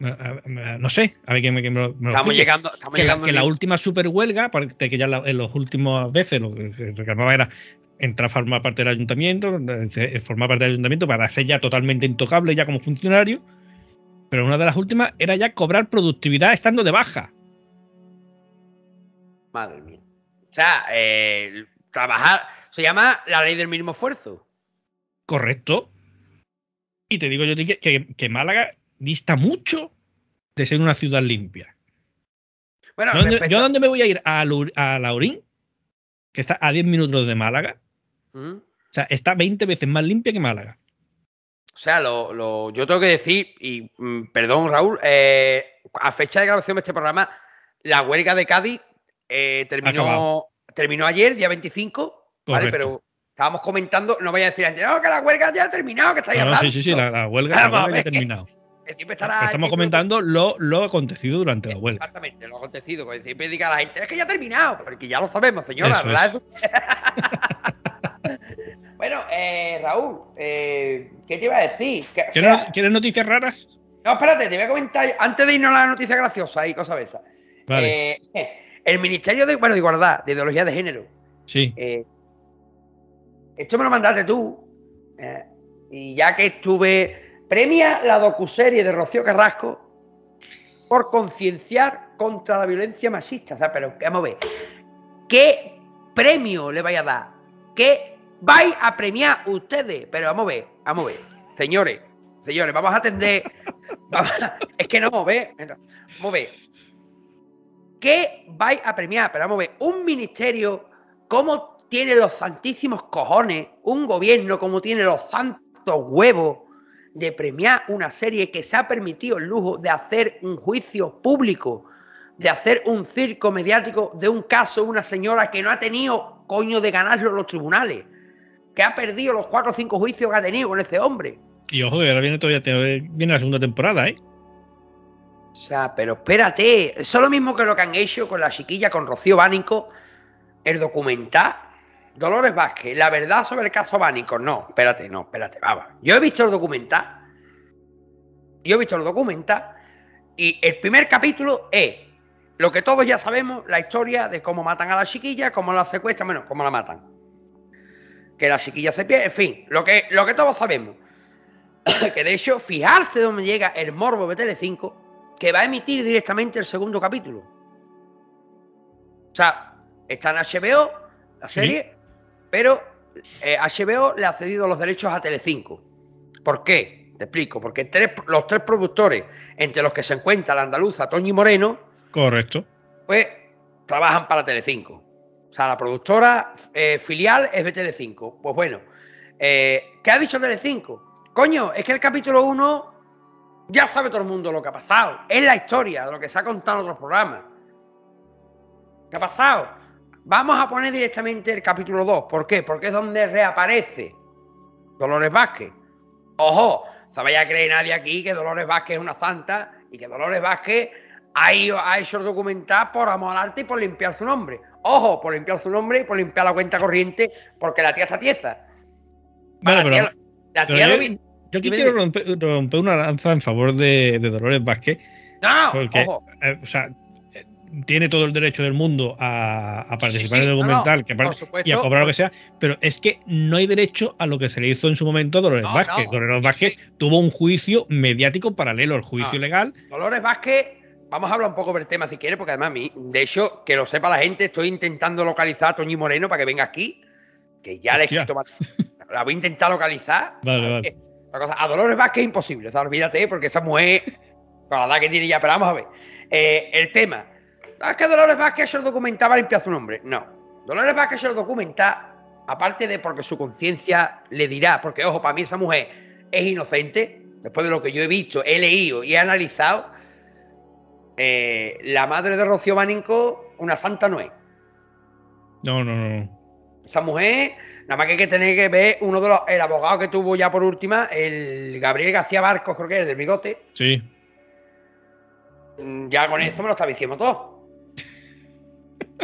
No sé, a ver quién me, me lo Estamos llegando, estamos que, llegando que la última superhuelga, porque que ya la, en las últimas veces lo que reclamaba era entrar a formar parte del ayuntamiento, formar parte del ayuntamiento para ser ya totalmente intocable ya como funcionario, pero una de las últimas era ya cobrar productividad estando de baja. Madre mía. O sea, eh, trabajar se llama la ley del mínimo esfuerzo. Correcto. Y te digo yo que, que, que Málaga dista mucho de ser una ciudad limpia. Bueno, ¿Dónde, respecto... ¿Yo dónde me voy a ir? A, Lur, a Laurín, que está a diez minutos de Málaga. ¿Mm? O sea, está veinte veces más limpia que Málaga. O sea, lo, lo, yo tengo que decir, y perdón, Raúl, eh, a fecha de grabación de este programa, la huelga de Cádiz eh, terminó, terminó ayer, día veinticinco, ¿vale? Pero estábamos comentando, no vaya a decir antes, no, que la huelga ya ha terminado, que está ya no, no, sí, sí, sí, la, la huelga, la huelga ya ha terminado. Siempre estará estamos comentando de... lo, lo acontecido durante la huelga. Exactamente, lo acontecido. Siempre diga a la gente, es que ya ha terminado, porque ya lo sabemos, señora. Eso ¿verdad? Es. Bueno, eh, Raúl, eh, ¿qué te iba a decir? Que, ¿Quieres, o sea, ¿Quieres noticias raras? No, espérate, te voy a comentar, antes de irnos a la noticia graciosa y cosas de esas. Vale. Eh, el Ministerio de, bueno, de Igualdad, de Ideología de Género. Sí. Eh, esto me lo mandaste tú. Eh, y ya que estuve... Premia la docuserie de Rocío Carrasco por concienciar contra la violencia machista. O sea, pero vamos a ver. ¿Qué premio le vais a dar? ¿Qué vais a premiar ustedes? Pero vamos a ver, vamos a ver. Señores, señores, vamos a atender. Vamos a, es que no, ¿ves? Vamos a ver. ¿Qué vais a premiar? Pero vamos a ver. Un ministerio como tiene los santísimos cojones, un gobierno como tiene los santos huevos de premiar una serie que se ha permitido el lujo de hacer un juicio público, de hacer un circo mediático de un caso de una señora que no ha tenido coño de ganarlo en los tribunales, que ha perdido los cuatro o cinco juicios que ha tenido con ese hombre. Y ojo, ahora viene todavía viene la segunda temporada, ¿eh? O sea, pero espérate, eso es lo mismo que lo que han hecho con la chiquilla, con Rocío Bánico, el documental. Dolores Vázquez, la verdad sobre el caso Bánico. No, espérate, no, espérate, vamos. Yo he visto el documental. Yo he visto el documental. Y el primer capítulo es lo que todos ya sabemos, la historia de cómo matan a la chiquilla, cómo la secuestran, bueno, cómo la matan. Que la chiquilla se pierde, en fin, lo que, lo que todos sabemos. Que de hecho, fijarse dónde llega el morbo de Telecinco, que va a emitir directamente el segundo capítulo. O sea, está en H B O, la serie... ¿Sí? Pero eh, H B O le ha cedido los derechos a Telecinco. ¿Por qué? Te explico. Porque tres, los tres productores, entre los que se encuentra la andaluza Toñi Moreno... Correcto. Pues trabajan para Telecinco. O sea, la productora eh, filial es de Telecinco. Pues bueno, eh, ¿qué ha dicho Telecinco? Coño, es que el capítulo uno ya sabe todo el mundo lo que ha pasado. Es la historia de lo que se ha contado en otros programas. ¿Qué ha pasado? Vamos a poner directamente el capítulo dos. ¿Por qué? Porque es donde reaparece Dolores Vázquez. Ojo, no vaya a creer nadie aquí que Dolores Vázquez es una santa y que Dolores Vázquez ha, ido, ha hecho el documental por amor al arte y por limpiar su nombre. Ojo, por limpiar su nombre y por limpiar la cuenta corriente, porque la tía está tiesa. Bueno, la tía, pero, la tía pero lo, yo, yo aquí quiero romper, romper una lanza en favor de, de Dolores Vázquez. No, porque, ojo. Eh, o sea, tiene todo el derecho del mundo a, a participar sí, sí, en el documental no, que par- y a cobrar lo que sea, pero es que no hay derecho a lo que se le hizo en su momento a Dolores no, Vázquez. No. Dolores Vázquez sí. tuvo un juicio mediático paralelo al juicio no. legal. Dolores Vázquez, vamos a hablar un poco del tema si quieres, porque además a mí, de hecho, que lo sepa la gente, estoy intentando localizar a Toñi Moreno para que venga aquí, que ya le he escrito más. La voy a intentar localizar. Vale, vale. La cosa, a Dolores Vázquez es imposible, o sea, olvídate, porque esa mujer, con la edad que tiene ya, pero vamos a ver. Eh, el tema... ¿Es que Dolores Vázquez se lo documentaba limpiar su nombre? No. Dolores Vázquez se lo documenta, aparte de porque su conciencia le dirá, porque, ojo, para mí esa mujer es inocente, después de lo que yo he visto, he leído y he analizado, eh, la madre de Rocío Bánico, una santa no es. No, no, no. Esa mujer, nada más que hay que tener que ver uno de los... El abogado que tuvo ya por última, el Gabriel García Barcos, creo que es el del bigote. Sí. Ya con eso me lo establecimos todo.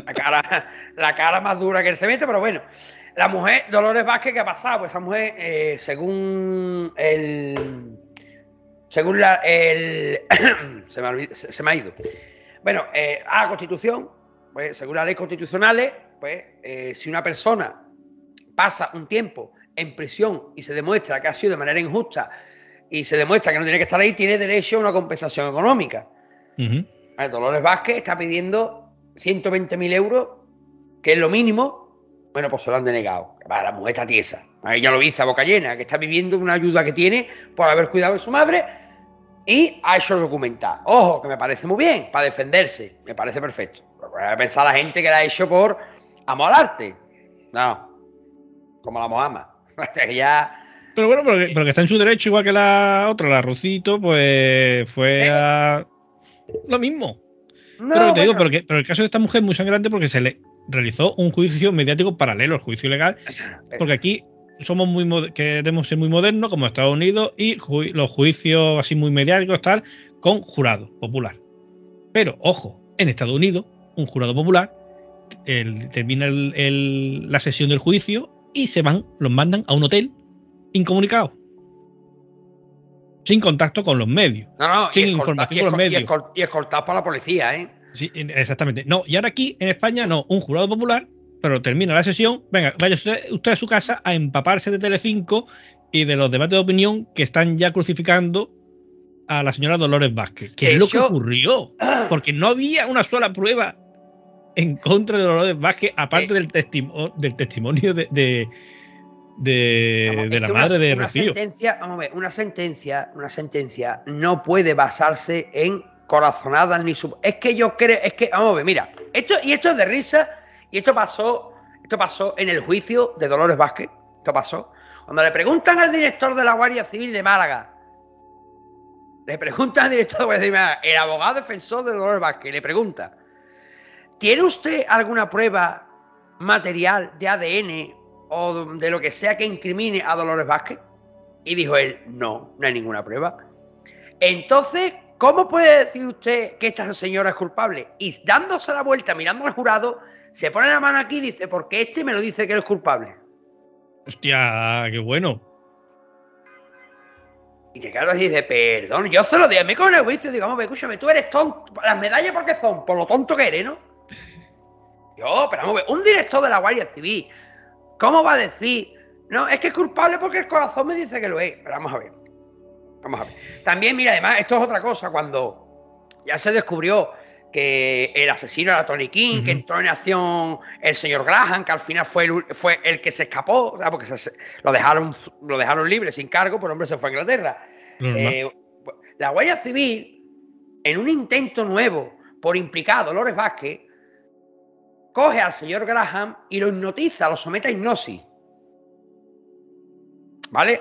La cara, la cara más dura que el cemento, pero bueno. La mujer, Dolores Vázquez, ¿qué ha pasado? Pues esa mujer, eh, según el... Según la... El, se, me ha olvidado, se, se me ha ido. Bueno, eh, a la Constitución, pues según las leyes constitucionales, pues eh, si una persona pasa un tiempo en prisión y se demuestra que ha sido de manera injusta y se demuestra que no tiene que estar ahí, tiene derecho a una compensación económica. Uh-huh. Dolores Vázquez está pidiendo ciento veinte mil euros, que es lo mínimo. Bueno, pues se lo han denegado. La mujer está tiesa. Ella lo dice a boca llena, que está viviendo una ayuda que tiene por haber cuidado de su madre y ha hecho documentar. Ojo, que me parece muy bien, para defenderse. Me parece perfecto. Voy a pensar la gente que la ha hecho por amor al arte. No, como la Mohama. Ella... Pero bueno, porque, porque está en su derecho, igual que la otra, la Rocito, pues fue es... a... lo mismo. No, pero, te bueno. digo, pero, que, pero el caso de esta mujer es muy sangrante porque se le realizó un juicio mediático paralelo al juicio legal, porque aquí somos muy queremos ser muy modernos como Estados Unidos y ju los juicios así muy mediáticos tal con jurado popular. Pero ojo, en Estados Unidos un jurado popular el, termina el, el, la sesión del juicio y se van, los mandan a un hotel incomunicado. Sin contacto con los medios. No, no, sin información con los medios. Y escoltados para la policía, ¿eh? Sí, exactamente. No, y ahora aquí, en España, no, un jurado popular, pero termina la sesión, venga, vaya usted, usted a su casa a empaparse de Telecinco y de los debates de opinión que están ya crucificando a la señora Dolores Vázquez. ¿Qué es lo que ocurrió? Porque no había una sola prueba en contra de Dolores Vázquez, aparte eh. del, testimo del testimonio de... de De, vamos, de la madre una, de Rocío. Vamos a ver, una sentencia, una sentencia no puede basarse en corazonadas ni sub. Es que yo creo, es que, vamos a ver, mira, esto y esto es de risa, y esto pasó, esto pasó en el juicio de Dolores Vázquez, esto pasó. Cuando le preguntan al director de la Guardia Civil de Málaga, le preguntan al director de la Guardia Civil de Málaga, el abogado defensor de Dolores Vázquez, le pregunta: ¿tiene usted alguna prueba material de A D N? O de lo que sea que incrimine a Dolores Vázquez? Y dijo él, no, no hay ninguna prueba. Entonces, ¿cómo puede decir usted que esta señora es culpable? Y dándose la vuelta, mirando al jurado, se pone la mano aquí y dice, porque este me lo dice que él es culpable. Hostia, qué bueno. Y te quedas y dices, perdón, yo se lo digo, me coge el juicio, digo, vamos, escúchame, tú eres tonto, las medallas porque son, por lo tonto que eres, ¿no? Yo, pero vamos, un director de la Guardia Civil... ¿Cómo va a decir? No, es que es culpable porque el corazón me dice que lo es. Pero vamos a ver. Vamos a ver. También, mira, además, esto es otra cosa. Cuando ya se descubrió que el asesino era Tony King, uh-huh. que entró en acción el señor Graham, que al final fue el, fue el que se escapó, ¿sabes? Porque se, lo, dejaron, lo dejaron libre, sin cargo, pero el hombre se fue a Inglaterra. Uh-huh. Eh, la Guardia Civil, en un intento nuevo por implicar a Dolores Vázquez, coge al señor Graham y lo hipnotiza, lo somete a hipnosis. ¿Vale?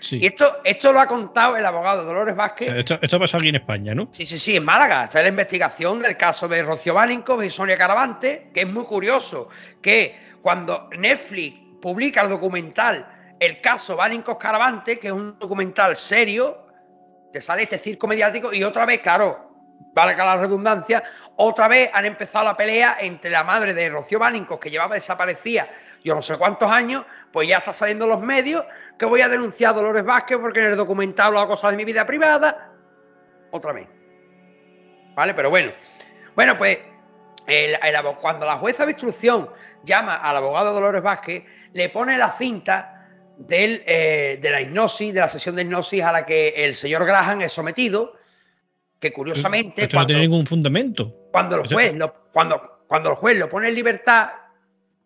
Sí. Y esto, esto lo ha contado el abogado Dolores Vázquez. O sea, esto, esto ha pasado aquí en España, ¿no? Sí, sí, sí, en Málaga. Está la investigación del caso de Rocío Báninco y Sonia Caravante, que es muy curioso que cuando Netflix publica el documental El caso Báninco Caravante, que es un documental serio, te sale este circo mediático y otra vez, claro, valga la redundancia, otra vez han empezado la pelea entre la madre de Rocío Báninco, que llevaba desaparecida yo no sé cuántos años, pues ya está saliendo en los medios que voy a denunciar a Dolores Vázquez porque en el documental hablaba cosas de mi vida privada. Otra vez. ¿Vale? Pero bueno. Bueno, pues el, el, cuando la jueza de instrucción llama al abogado Dolores Vázquez, le pone la cinta del, eh, de la hipnosis, de la sesión de hipnosis a la que el señor Graham es sometido, que curiosamente... Esto cuando, no tiene ningún fundamento. Cuando el, juez, lo, cuando, cuando el juez lo pone en libertad,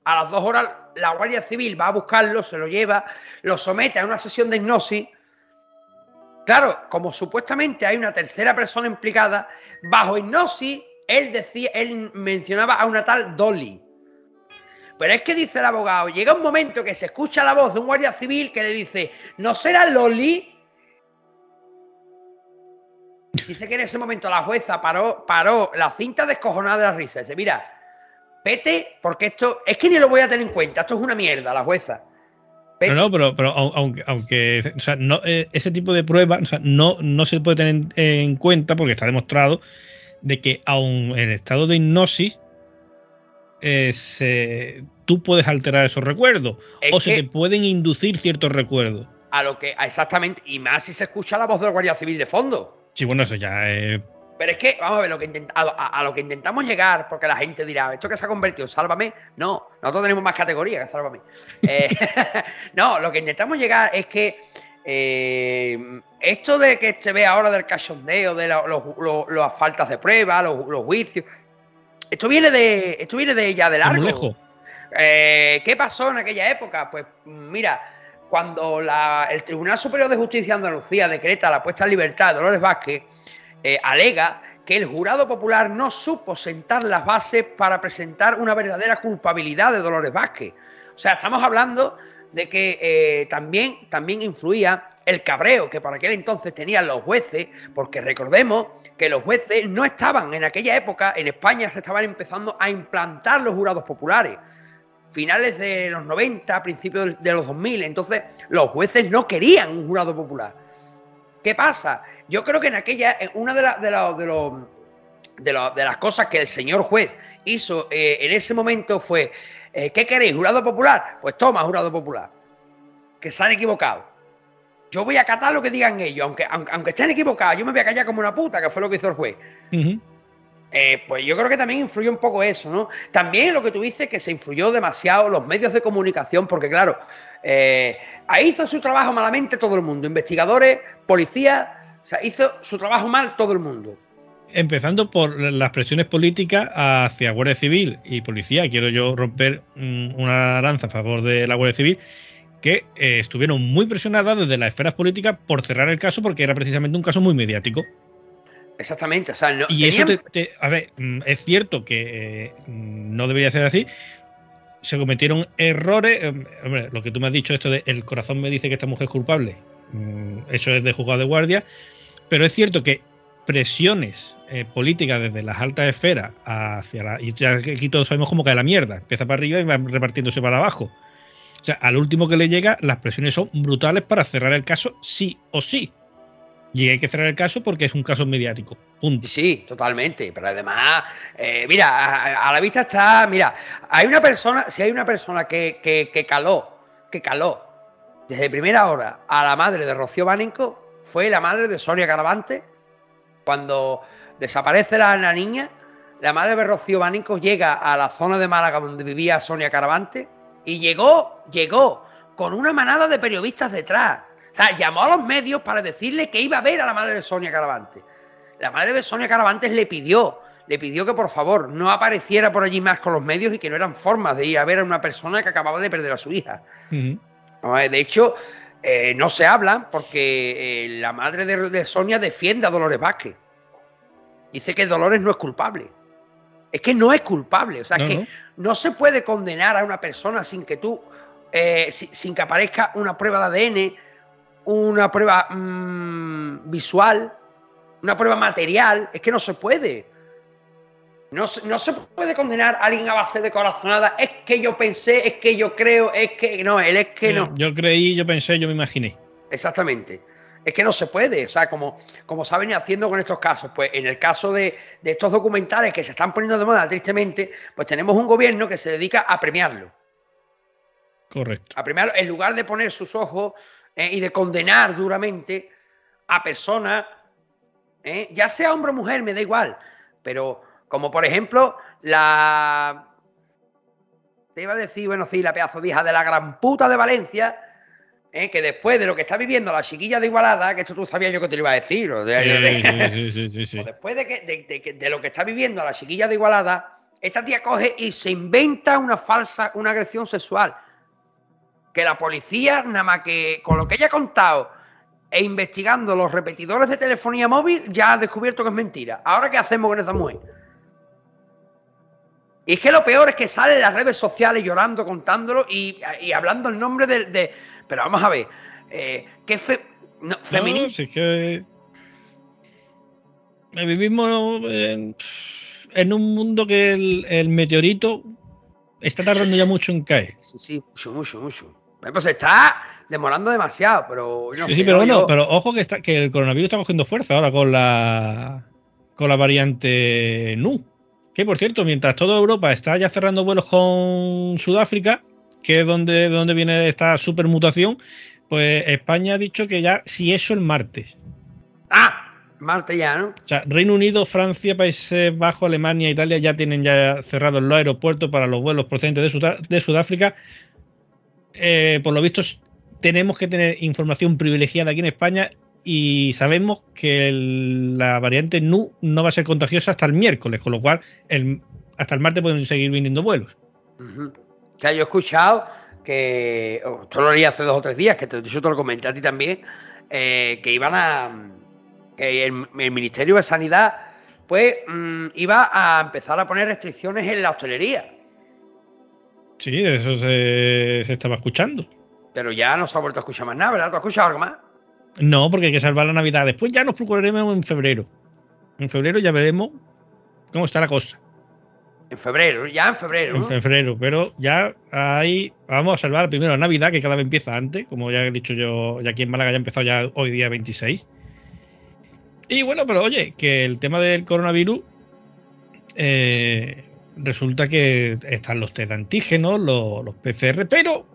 a las dos horas la Guardia Civil va a buscarlo, se lo lleva, lo somete a una sesión de hipnosis. Claro, como supuestamente hay una tercera persona implicada, bajo hipnosis él, decía, él mencionaba a una tal Dolly. Pero es que dice el abogado, llega un momento que se escucha la voz de un guardia civil que le dice, ¿no será Loli? Dice que en ese momento la jueza paró, paró la cinta descojonada de la risa. Dice, mira, Vete, porque esto es que ni lo voy a tener en cuenta. Esto es una mierda, la jueza. Vete. No, no, pero, pero aunque, aunque o sea, no, ese tipo de pruebas, o sea, no, no se puede tener en cuenta porque está demostrado de que aun en estado de hipnosis eh, se, tú puedes alterar esos recuerdos es o se te pueden inducir ciertos recuerdos. A lo que, exactamente, y más si se escucha la voz de la Guardia Civil de fondo. Sí, bueno, eso ya es... Pero es que, vamos a ver, lo que intenta, a, a, a lo que intentamos llegar, porque la gente dirá, ¿esto que se ha convertido en Sálvame? No, nosotros tenemos más categoría que Sálvame. Eh, no, lo que intentamos llegar es que eh, esto de que se ve ahora del cachondeo, de la, los, los, las faltas de prueba, los, los juicios, esto viene de esto viene de ya de largo. Lejos. Eh, ¿Qué pasó en aquella época? Pues mira, cuando la, el Tribunal Superior de Justicia de Andalucía decreta la puesta en libertad de Dolores Vázquez, Eh, alega que el jurado popular no supo sentar las bases para presentar una verdadera culpabilidad de Dolores Vázquez. O sea, estamos hablando de que eh, también, también influía el cabreo que por aquel entonces tenían los jueces, porque recordemos que los jueces no estaban en aquella época, en España se estaban empezando a implantar los jurados populares. Finales de los noventa, principios de los dos mil, entonces los jueces no querían un jurado popular. ¿Qué pasa? Yo creo que en aquella, en una de, la, de, la, de, lo, de, la, de las cosas que el señor juez hizo eh, en ese momento fue, eh, ¿qué queréis? ¿Jurado popular? Pues toma, jurado popular, que se han equivocado. Yo voy a acatar lo que digan ellos, aunque, aunque, aunque estén equivocados, yo me voy a callar como una puta, que fue lo que hizo el juez. Uh-huh. Eh, pues yo creo que también influyó un poco eso, ¿no? También lo que tú dices, que se influyó demasiado los medios de comunicación, porque claro, eh, ahí hizo su trabajo malamente todo el mundo, investigadores, policías, o sea, hizo su trabajo mal todo el mundo. Empezando por las presiones políticas hacia Guardia Civil y policía, quiero yo romper una lanza a favor de la Guardia Civil, que eh, estuvieron muy presionadas desde las esferas políticas por cerrar el caso, porque era precisamente un caso muy mediático. Exactamente, o sea, no, y tenían... eso te, te, a ver, es cierto que eh, no debería ser así. Se cometieron errores. Eh, hombre, lo que tú me has dicho, esto de el corazón me dice que esta mujer es culpable, mm, eso es de juzgado de guardia. Pero es cierto que presiones eh, políticas desde las altas esferas hacia la, y ya aquí todos sabemos cómo cae la mierda, empieza para arriba y va repartiéndose para abajo. O sea, al último que le llega, las presiones son brutales para cerrar el caso sí o sí. Y hay que cerrar el caso porque es un caso mediático. Punto. Sí, totalmente. Pero además, eh, mira, a, a la vista está... Mira, hay una persona... Si hay una persona que, que, que caló, que caló desde primera hora a la madre de Rocío Bánico, fue la madre de Sonia Garavante. Cuando desaparece la, la niña, la madre de Rocío Bánico llega a la zona de Málaga donde vivía Sonia Garavante y llegó, llegó con una manada de periodistas detrás. O sea, llamó a los medios para decirle que iba a ver a la madre de Sonia Garavante. La madre de Sonia Garavante le pidió, le pidió que por favor no apareciera por allí más con los medios y que no eran formas de ir a ver a una persona que acababa de perder a su hija. Uh-huh. De hecho, eh, no se habla porque eh, la madre de, de Sonia defiende a Dolores Vázquez. Dice que Dolores no es culpable. Es que no es culpable. O sea, no, es que no. no se puede condenar a una persona sin que tú, eh, si, sin que aparezca una prueba de A D N... una prueba mmm, visual, una prueba material, es que no se puede. No, no se puede condenar a alguien a base de corazonada, es que yo pensé, es que yo creo, es que no, él es que no. Yo creí, yo pensé, yo me imaginé. Exactamente. Es que no se puede, o sea, como, como se ha venido haciendo con estos casos, pues en el caso de, de estos documentales que se están poniendo de moda, tristemente, pues tenemos un gobierno que se dedica a premiarlo. Correcto. A premiarlo, en lugar de poner sus ojos... Eh, y de condenar duramente a personas, eh, ya sea hombre o mujer, me da igual, pero como por ejemplo la... Te iba a decir, bueno, sí, la pedazo vieja de la gran puta de Valencia, eh, que después de lo que está viviendo la chiquilla de Igualada, que esto tú sabías yo que te lo iba a decir, o sea, sí, de... sí, sí, sí, sí. O después de, que, de, de, de lo que está viviendo la chiquilla de Igualada, esta tía coge y se inventa una falsa, una agresión sexual. Que la policía, nada más que con lo que ella ha contado e investigando los repetidores de telefonía móvil, ya ha descubierto que es mentira. Ahora, ¿qué hacemos con esa mujer? Y es que lo peor es que sale en las redes sociales llorando, contándolo y, y hablando el nombre de... de... Pero vamos a ver, eh, ¿qué fe... no, no, feminista? Es que... El mismo... Eh... en un mundo que el, el meteorito está tardando ya mucho en caer. Sí, sí, mucho, mucho, mucho. Pues se está demorando demasiado, pero... No sí, sé, sí, pero bueno, yo... pero ojo que, está, que el coronavirus está cogiendo fuerza ahora con la, con la variante Nu. Que, por cierto, mientras toda Europa está ya cerrando vuelos con Sudáfrica, que es donde, donde viene esta supermutación, pues España ha dicho que ya, si eso, el martes. ¡Ah! Marte ya, ¿no? O sea, Reino Unido, Francia, Países Bajos, Alemania, Italia ya tienen ya cerrados los aeropuertos para los vuelos procedentes de, Sudá de Sudáfrica. Eh, por lo visto, tenemos que tener información privilegiada aquí en España y sabemos que el, la variante Nu no va a ser contagiosa hasta el miércoles, con lo cual el, hasta el martes pueden seguir viniendo vuelos. Uh-huh. O sea, yo he escuchado que... Oh, esto lo leí hace dos o tres días, que te, yo te lo comenté a ti también, eh, que iban a... que el, el Ministerio de Sanidad pues mmm, iba a empezar a poner restricciones en la hostelería. Sí, eso se, se estaba escuchando. Pero ya no se ha vuelto a escuchar más nada, ¿verdad? ¿Tú has escuchado algo más? No, porque hay que salvar la Navidad. Después ya nos procuraremos en febrero. En febrero ya veremos cómo está la cosa. En febrero, ya en febrero. En ¿no? febrero, pero ya ahí vamos a salvar primero la Navidad, que cada vez empieza antes, como ya he dicho yo, ya aquí en Málaga ya ha empezado ya hoy día veintiséis. Y bueno, pero oye, que el tema del coronavirus eh, resulta que están los test de antígenos, los, los P C R, pero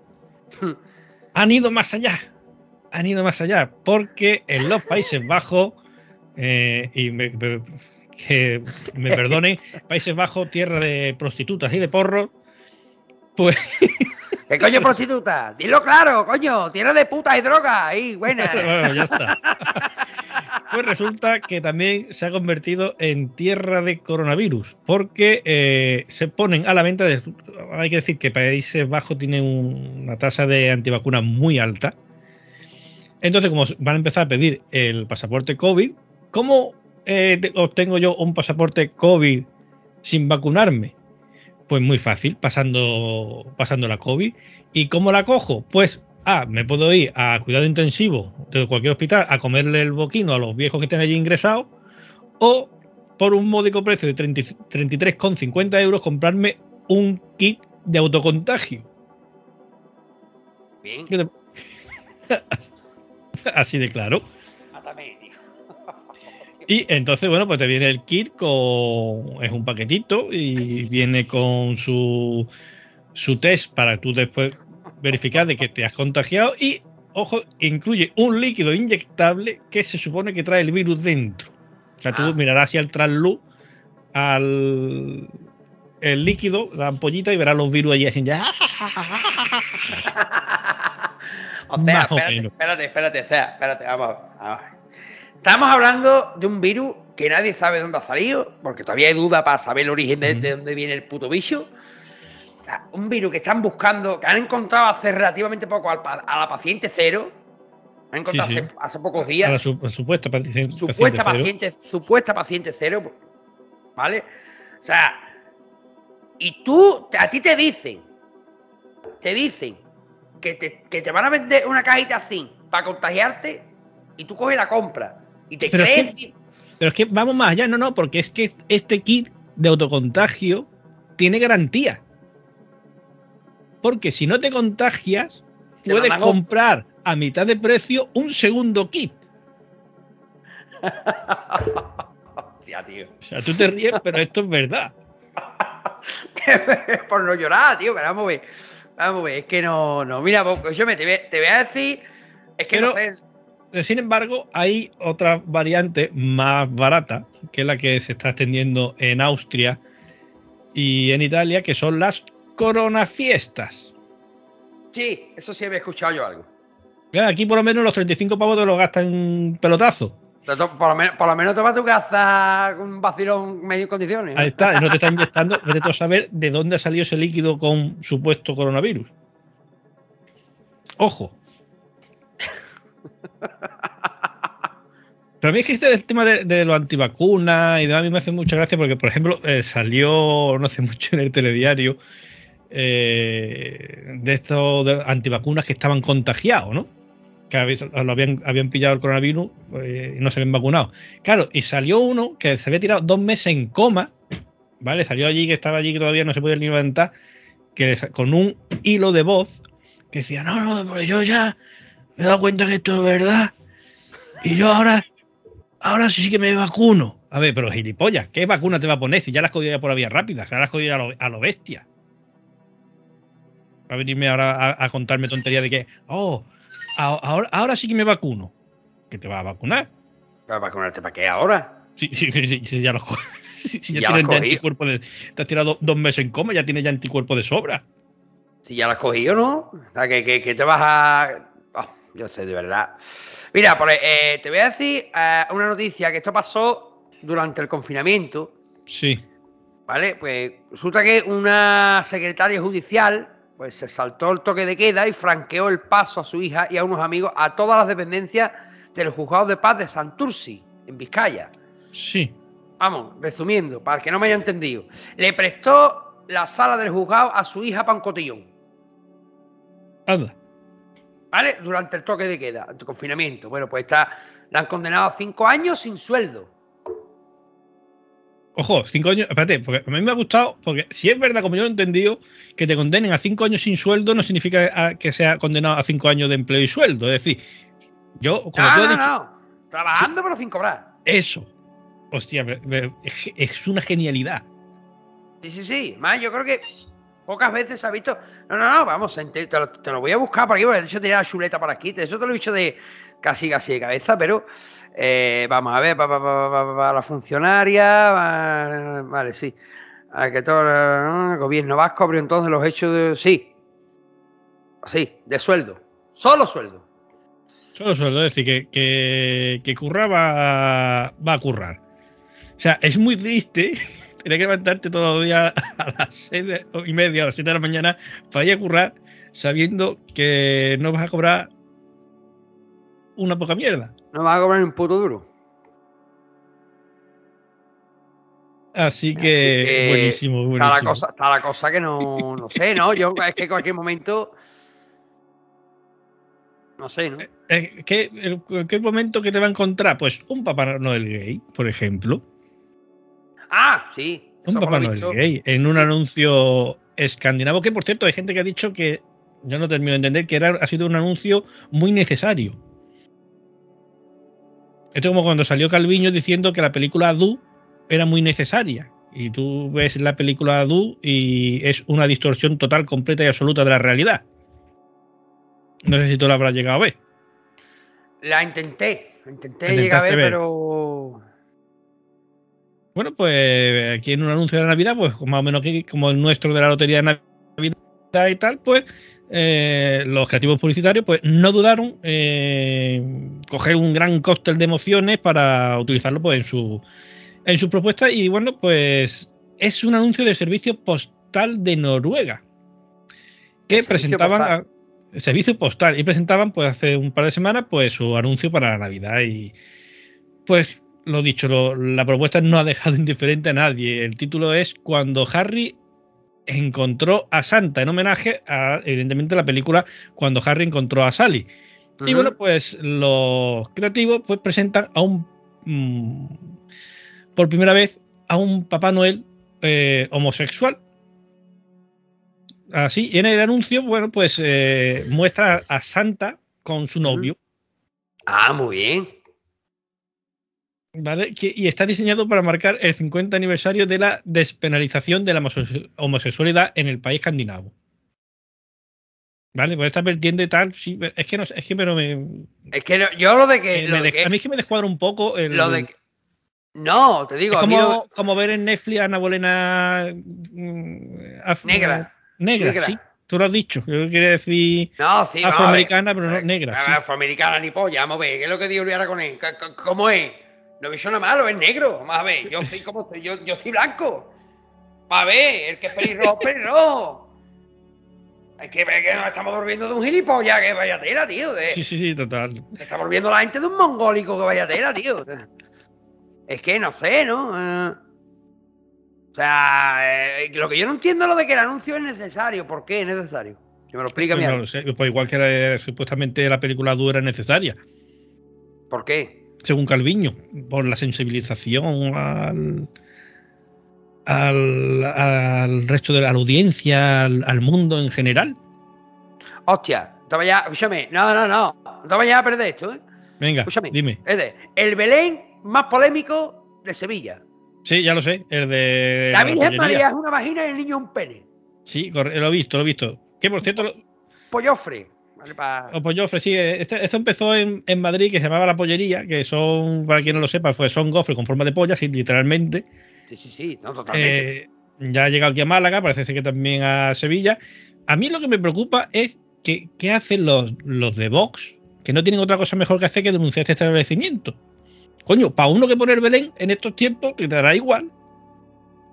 han ido más allá, han ido más allá, porque en los Países Bajos, eh, y me, me, que me perdonen, Países Bajos, tierra de prostitutas y de porros, pues... ¿Qué coño prostituta? Dilo claro, coño, tierra de puta y droga, y buena. Bueno, ya está. Pues resulta que también se ha convertido en tierra de coronavirus, porque eh, se ponen a la venta, de, hay que decir que Países Bajos tiene un, una tasa de antivacunas muy alta, entonces como van a empezar a pedir el pasaporte COVID, ¿cómo eh, te, obtengo yo un pasaporte COVID sin vacunarme? Pues muy fácil, pasando, pasando la COVID. ¿Y cómo la cojo? Pues, ah, me puedo ir a cuidado intensivo de cualquier hospital a comerle el boquino a los viejos que estén allí ingresados, o por un módico precio de treinta y tres con cincuenta euros comprarme un kit de autocontagio. Bien. Así de claro. Y entonces, bueno, pues te viene el kit con... es un paquetito y viene con su, su test para tú después verificar de que te has contagiado y, ojo, incluye un líquido inyectable que se supone que trae el virus dentro. O sea, ah. tú mirarás hacia el trasluz al el líquido, la ampollita, y verás los virus allí así. Ya. O sea, espérate, o espérate, espérate, o sea, espérate, vamos, vamos. Estamos hablando de un virus que nadie sabe dónde ha salido, porque todavía hay duda para saber el origen de, de dónde viene el puto bicho. Un virus que están buscando, que han encontrado hace relativamente poco al, a la paciente cero. Han encontrado sí, sí. Hace, hace pocos días. A la su, supuesta paciente, supuesta paciente, paciente Supuesta paciente cero. ¿Vale? O sea, y tú, a ti te dicen, te dicen que te, que te van a vender una cajita así para contagiarte y tú coges la compra. Y te pero, crees. Es que, pero es que vamos más allá, no, no, porque es que este kit de autocontagio tiene garantía. Porque si no te contagias, te puedes a comprar a mitad de precio un segundo kit. Hostia, tío. O sea, tú te ríes, pero esto es verdad. Por no llorar, tío, pero vamos a ver. Vamos a ver, es que no, no. Mira, yo me te, te voy a decir. Es que pero, no sé. Sin embargo, hay otra variante más barata, que es la que se está extendiendo en Austria y en Italia, que son las coronafiestas. Sí, eso sí había escuchado yo algo. Aquí por lo menos los treinta y cinco pavos te los gastan pelotazo. Por lo, menos, por lo menos te vas a tu casa con un vacilón medio en condiciones. Ahí está, no te está inyectando, no te vas a saber de dónde ha salido ese líquido con supuesto coronavirus. Ojo. Pero a mí es que este tema de, de los antivacunas y demás a mí me hace mucha gracia porque, por ejemplo, eh, salió no hace mucho en el telediario eh, de estos de antivacunas que estaban contagiados, ¿no? Que habían, lo habían, habían pillado el coronavirus eh, y no se habían vacunado. Claro, y salió uno que se había tirado dos meses en coma ¿vale? Salió allí, que estaba allí, que todavía no se podía ni levantar, que con un hilo de voz que decía, no, no, yo ya me he dado cuenta que esto es verdad y yo ahora, ahora sí que me vacuno. A ver, pero gilipollas, ¿qué vacuna te va a poner si ya la has cogido ya por la vía rápida? Ya la has cogido a lo, a lo bestia. Va a venirme ahora a, a contarme tontería de que, oh, ahora, ahora sí que me vacuno. ¿Que te vas a vacunar? ¿Vas a vacunarte para qué ahora? Sí, sí, sí, sí, ya los coges. Si sí, ya, ya tienes ya anticuerpos de. Te has tirado dos meses en coma, ya tienes ya anticuerpos de sobra. Si ya lo has cogido, ¿no? Que, que, que te vas a. Oh, yo sé, de verdad. Mira, por, eh, te voy a decir eh, una noticia que esto pasó durante el confinamiento. Sí. ¿Vale? Pues resulta que una secretaria judicial pues se saltó el toque de queda y franqueó el paso a su hija y a unos amigos a todas las dependencias del Juzgado de Paz de Santurce, en Vizcaya. Sí. Vamos, resumiendo, para que no me haya entendido. Le prestó la sala del juzgado a su hija para un cotillón. Anda. ¿Vale? Durante el toque de queda, el confinamiento. Bueno, pues está, la han condenado a cinco años sin sueldo. Ojo, cinco años... Espérate, porque a mí me ha gustado, porque si es verdad, como yo lo he entendido, que te condenen a cinco años sin sueldo no significa que sea condenado a cinco años de empleo y sueldo. Es decir, yo... Como no, tú has no, dicho, no. Trabajando, sí, pero sin cobrar. Eso. Hostia, es una genialidad. Sí, sí, sí. Más, yo creo que pocas veces se ha visto... No, no, no, vamos, te lo, te lo voy a buscar por aquí, porque de hecho tenía la chuleta por aquí. Eso te lo he dicho de casi, casi de cabeza, pero... Eh, vamos a ver, para pa, pa, pa, pa, la funcionaria... Pa, vale, sí. A que todo el gobierno vasco abrió entonces los hechos de... Sí. Sí, de sueldo. Solo sueldo. Solo sueldo, es decir, que, que, que curra va, va a currar. O sea, es muy triste tener que levantarte todos los días a las seis y media, a las siete de la mañana, para ir a currar sabiendo que no vas a cobrar una poca mierda. No vas a cobrar un puto duro. Así que, Así que buenísimo, buenísimo. Está la cosa, está la cosa que no, no sé, ¿no? Yo es que en cualquier momento... No sé, ¿no? ¿Qué, ¿Qué momento que te va a encontrar? Pues un Papá Noel gay, por ejemplo. Ah, sí. Un Papá Noel gay en un anuncio escandinavo, que por cierto hay gente que ha dicho que, yo no termino de entender, que era, ha sido un anuncio muy necesario. Esto es como cuando salió Calviño diciendo que la película Adu era muy necesaria. Y tú ves la película Adu y es una distorsión total, completa y absoluta de la realidad. No sé si tú la habrás llegado a ver. La intenté, la intenté llegar a ver, ver, pero... Bueno, pues aquí en un anuncio de la Navidad, pues más o menos que, como el nuestro de la Lotería de Navidad y tal, pues eh, los creativos publicitarios pues no dudaron eh, coger un gran cóctel de emociones para utilizarlo pues en su, en su propuesta. Y bueno, pues es un anuncio del servicio postal de Noruega que el presentaban... Servicio postal. Y presentaban, pues, hace un par de semanas, pues, su anuncio para la Navidad. Y, pues, lo dicho, lo, la propuesta no ha dejado indiferente a nadie. El título es Cuando Harry encontró a Santa, en homenaje a, evidentemente, la película Cuando Harry encontró a Sally. Uh-huh. Y, bueno, pues, los creativos, pues, presentan a un... Mmm, por primera vez, a un Papá Noel eh, homosexual. Así, y en el anuncio, bueno, pues eh, muestra a Santa con su novio. Ah, muy bien. Vale, que, y está diseñado para marcar el cincuenta aniversario de la despenalización de la homosexualidad en el país escandinavo. Vale, pues esta vertiente tal, sí, es que no es que pero me... Es que no, yo lo de que... Lo de, que a mí es que me descuadra un poco el... Lo de que, no, te digo... Es como, lo... como ver en Netflix a Ana Bolena... Afro, negra. Negra, negra, sí, tú lo has dicho. Yo quería decir no, sí, afroamericana, pero no negra. Sí. Afroamericana ni polla, vamos a ver, ¿qué es lo que digo ahora con él? ¿Cómo es? No me hizo nada malo, es negro, vamos a ver, yo soy como yo, yo soy blanco. Vamos a ver, el que es pelirrojo, pelirrojo. Es que, que nos estamos volviendo de un gilipollas, que vaya tela, tío. De, sí, sí, sí, total. Se está volviendo la gente de un mongólico, que vaya tela, tío. Es que no sé, ¿no? Uh, O sea, eh, lo que yo no entiendo es lo de que el anuncio es necesario. ¿Por qué es necesario? Si me lo explica bien. No lo sé. Pues igual que era, supuestamente la película dura es necesaria. ¿Por qué? Según Calviño, por la sensibilización al, al, al resto de la audiencia, al, al mundo en general. Hostia, te vaya, escúchame, no, no, no, no te vayas a perder esto, ¿eh? Venga, escúchame, dime. Es de, el Belén más polémico de Sevilla. Sí, ya lo sé, el de... La Virgen María es una vagina y el niño es un pene. Sí, lo he visto, lo he visto. Que, por cierto... Lo... Pollofre. Vale, pa... O Pollofre, sí. Esto, esto empezó en, en Madrid, que se llamaba La Pollería, que son, para quien no lo sepa, pues son gofres con forma de polla, sí, literalmente. Sí, sí, sí, no, totalmente. Eh, ya ha llegado aquí a Málaga, parece ser que también a Sevilla. A mí lo que me preocupa es que, ¿qué hacen los, los de Vox? Que no tienen otra cosa mejor que hacer que denunciar este establecimiento. Coño, para uno que poner Belén en estos tiempos, te dará igual.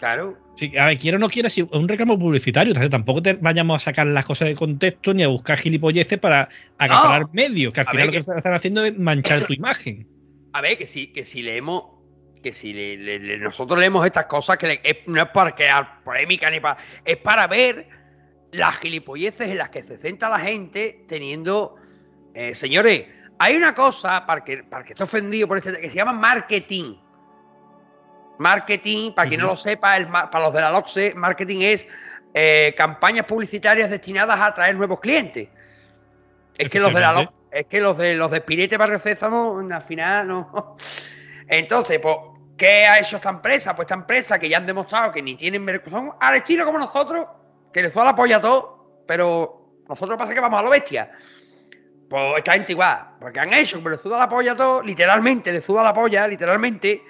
Claro. Sí, a ver, quiera o no quiera, si es un reclamo publicitario, tampoco te vayamos a sacar las cosas de contexto ni a buscar gilipolleces para acaparar no. medios, que al a final ver, lo que, que están haciendo es manchar tu imagen. A ver, que si, que si leemos, que si le, le, le, nosotros leemos estas cosas, que le, es, no es para crear polémica, ni para, es para ver las gilipolleces en las que se centra la gente teniendo... Eh, señores, hay una cosa para que, para que esté ofendido por este, que se llama marketing. Marketing, para quien uh-huh. no lo sepa, el, para los de la LOCSE, marketing es eh, campañas publicitarias destinadas a atraer nuevos clientes. Es que los de la LOCSE, es que los de los de Pirete Barrio Sésamo, al final no. Entonces, pues, ¿qué ha hecho esta empresa? Pues esta empresa que ya han demostrado que ni tienen son al estilo como nosotros, que les da la polla a todo, pero nosotros pasa que vamos a lo bestia. Pues esta gente igual, porque han hecho, pero les suda la polla a todo, literalmente, les suda la polla, literalmente.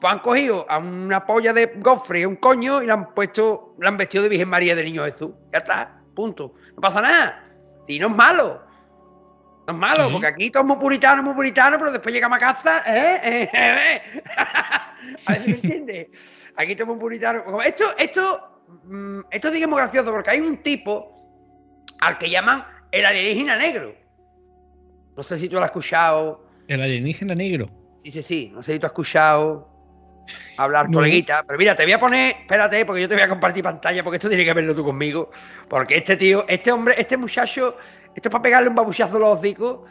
Pues han cogido a una polla de gofre, un coño, y la han puesto, la han vestido de Virgen María de Niño Jesús. Ya está, punto. No pasa nada. Y no es malo. No es malo, uh-huh. porque aquí todos muy puritanos, muy puritanos, pero después llegamos a casa, ¿eh? ¿Eh? ¿Eh? ¿Eh? A ver si me entiendes. Aquí todos muy puritanos. Esto, esto, esto es, digamos, gracioso, porque hay un tipo al que llaman el alienígena negro. No sé si tú lo has escuchado. El alienígena negro. Dice, sí, no sé si tú has escuchado hablar, no, coleguita. Pero mira, te voy a poner, espérate, porque yo te voy a compartir pantalla, porque esto tiene que verlo tú conmigo. Porque este tío, este hombre, este muchacho, esto es para pegarle un babuchazo a los hocicos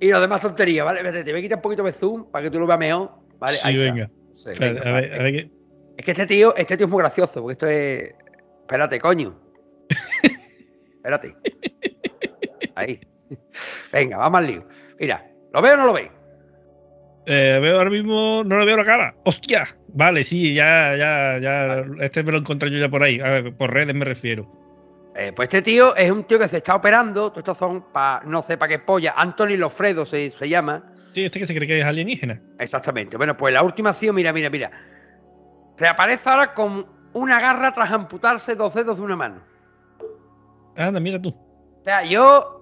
y los demás tonterías, ¿vale? Te voy a quitar un poquito de zoom para que tú lo veas mejor, ¿vale? Sí, ahí venga. Sí, venga, a ver, a ver que... Es que este tío, este tío es muy gracioso, porque esto es... Espérate, coño. Espérate. Ahí. Venga, vamos al lío. Mira, ¿lo veo o no lo veis? Eh, veo ahora mismo, no lo veo la cara. ¡Hostia! Vale, sí, ya, ya, ya. Vale. Este me lo encontré yo ya por ahí. A ver, por redes me refiero. Eh, pues este tío es un tío que se está operando. Estos son para, no sé para qué polla. Anthony Lofredo se, se llama. Sí, este que se cree que es alienígena. Exactamente. Bueno, pues la última acción, mira, mira, mira. Reaparece ahora con una garra tras amputarse dos dedos de una mano. Anda, mira tú. O sea, yo.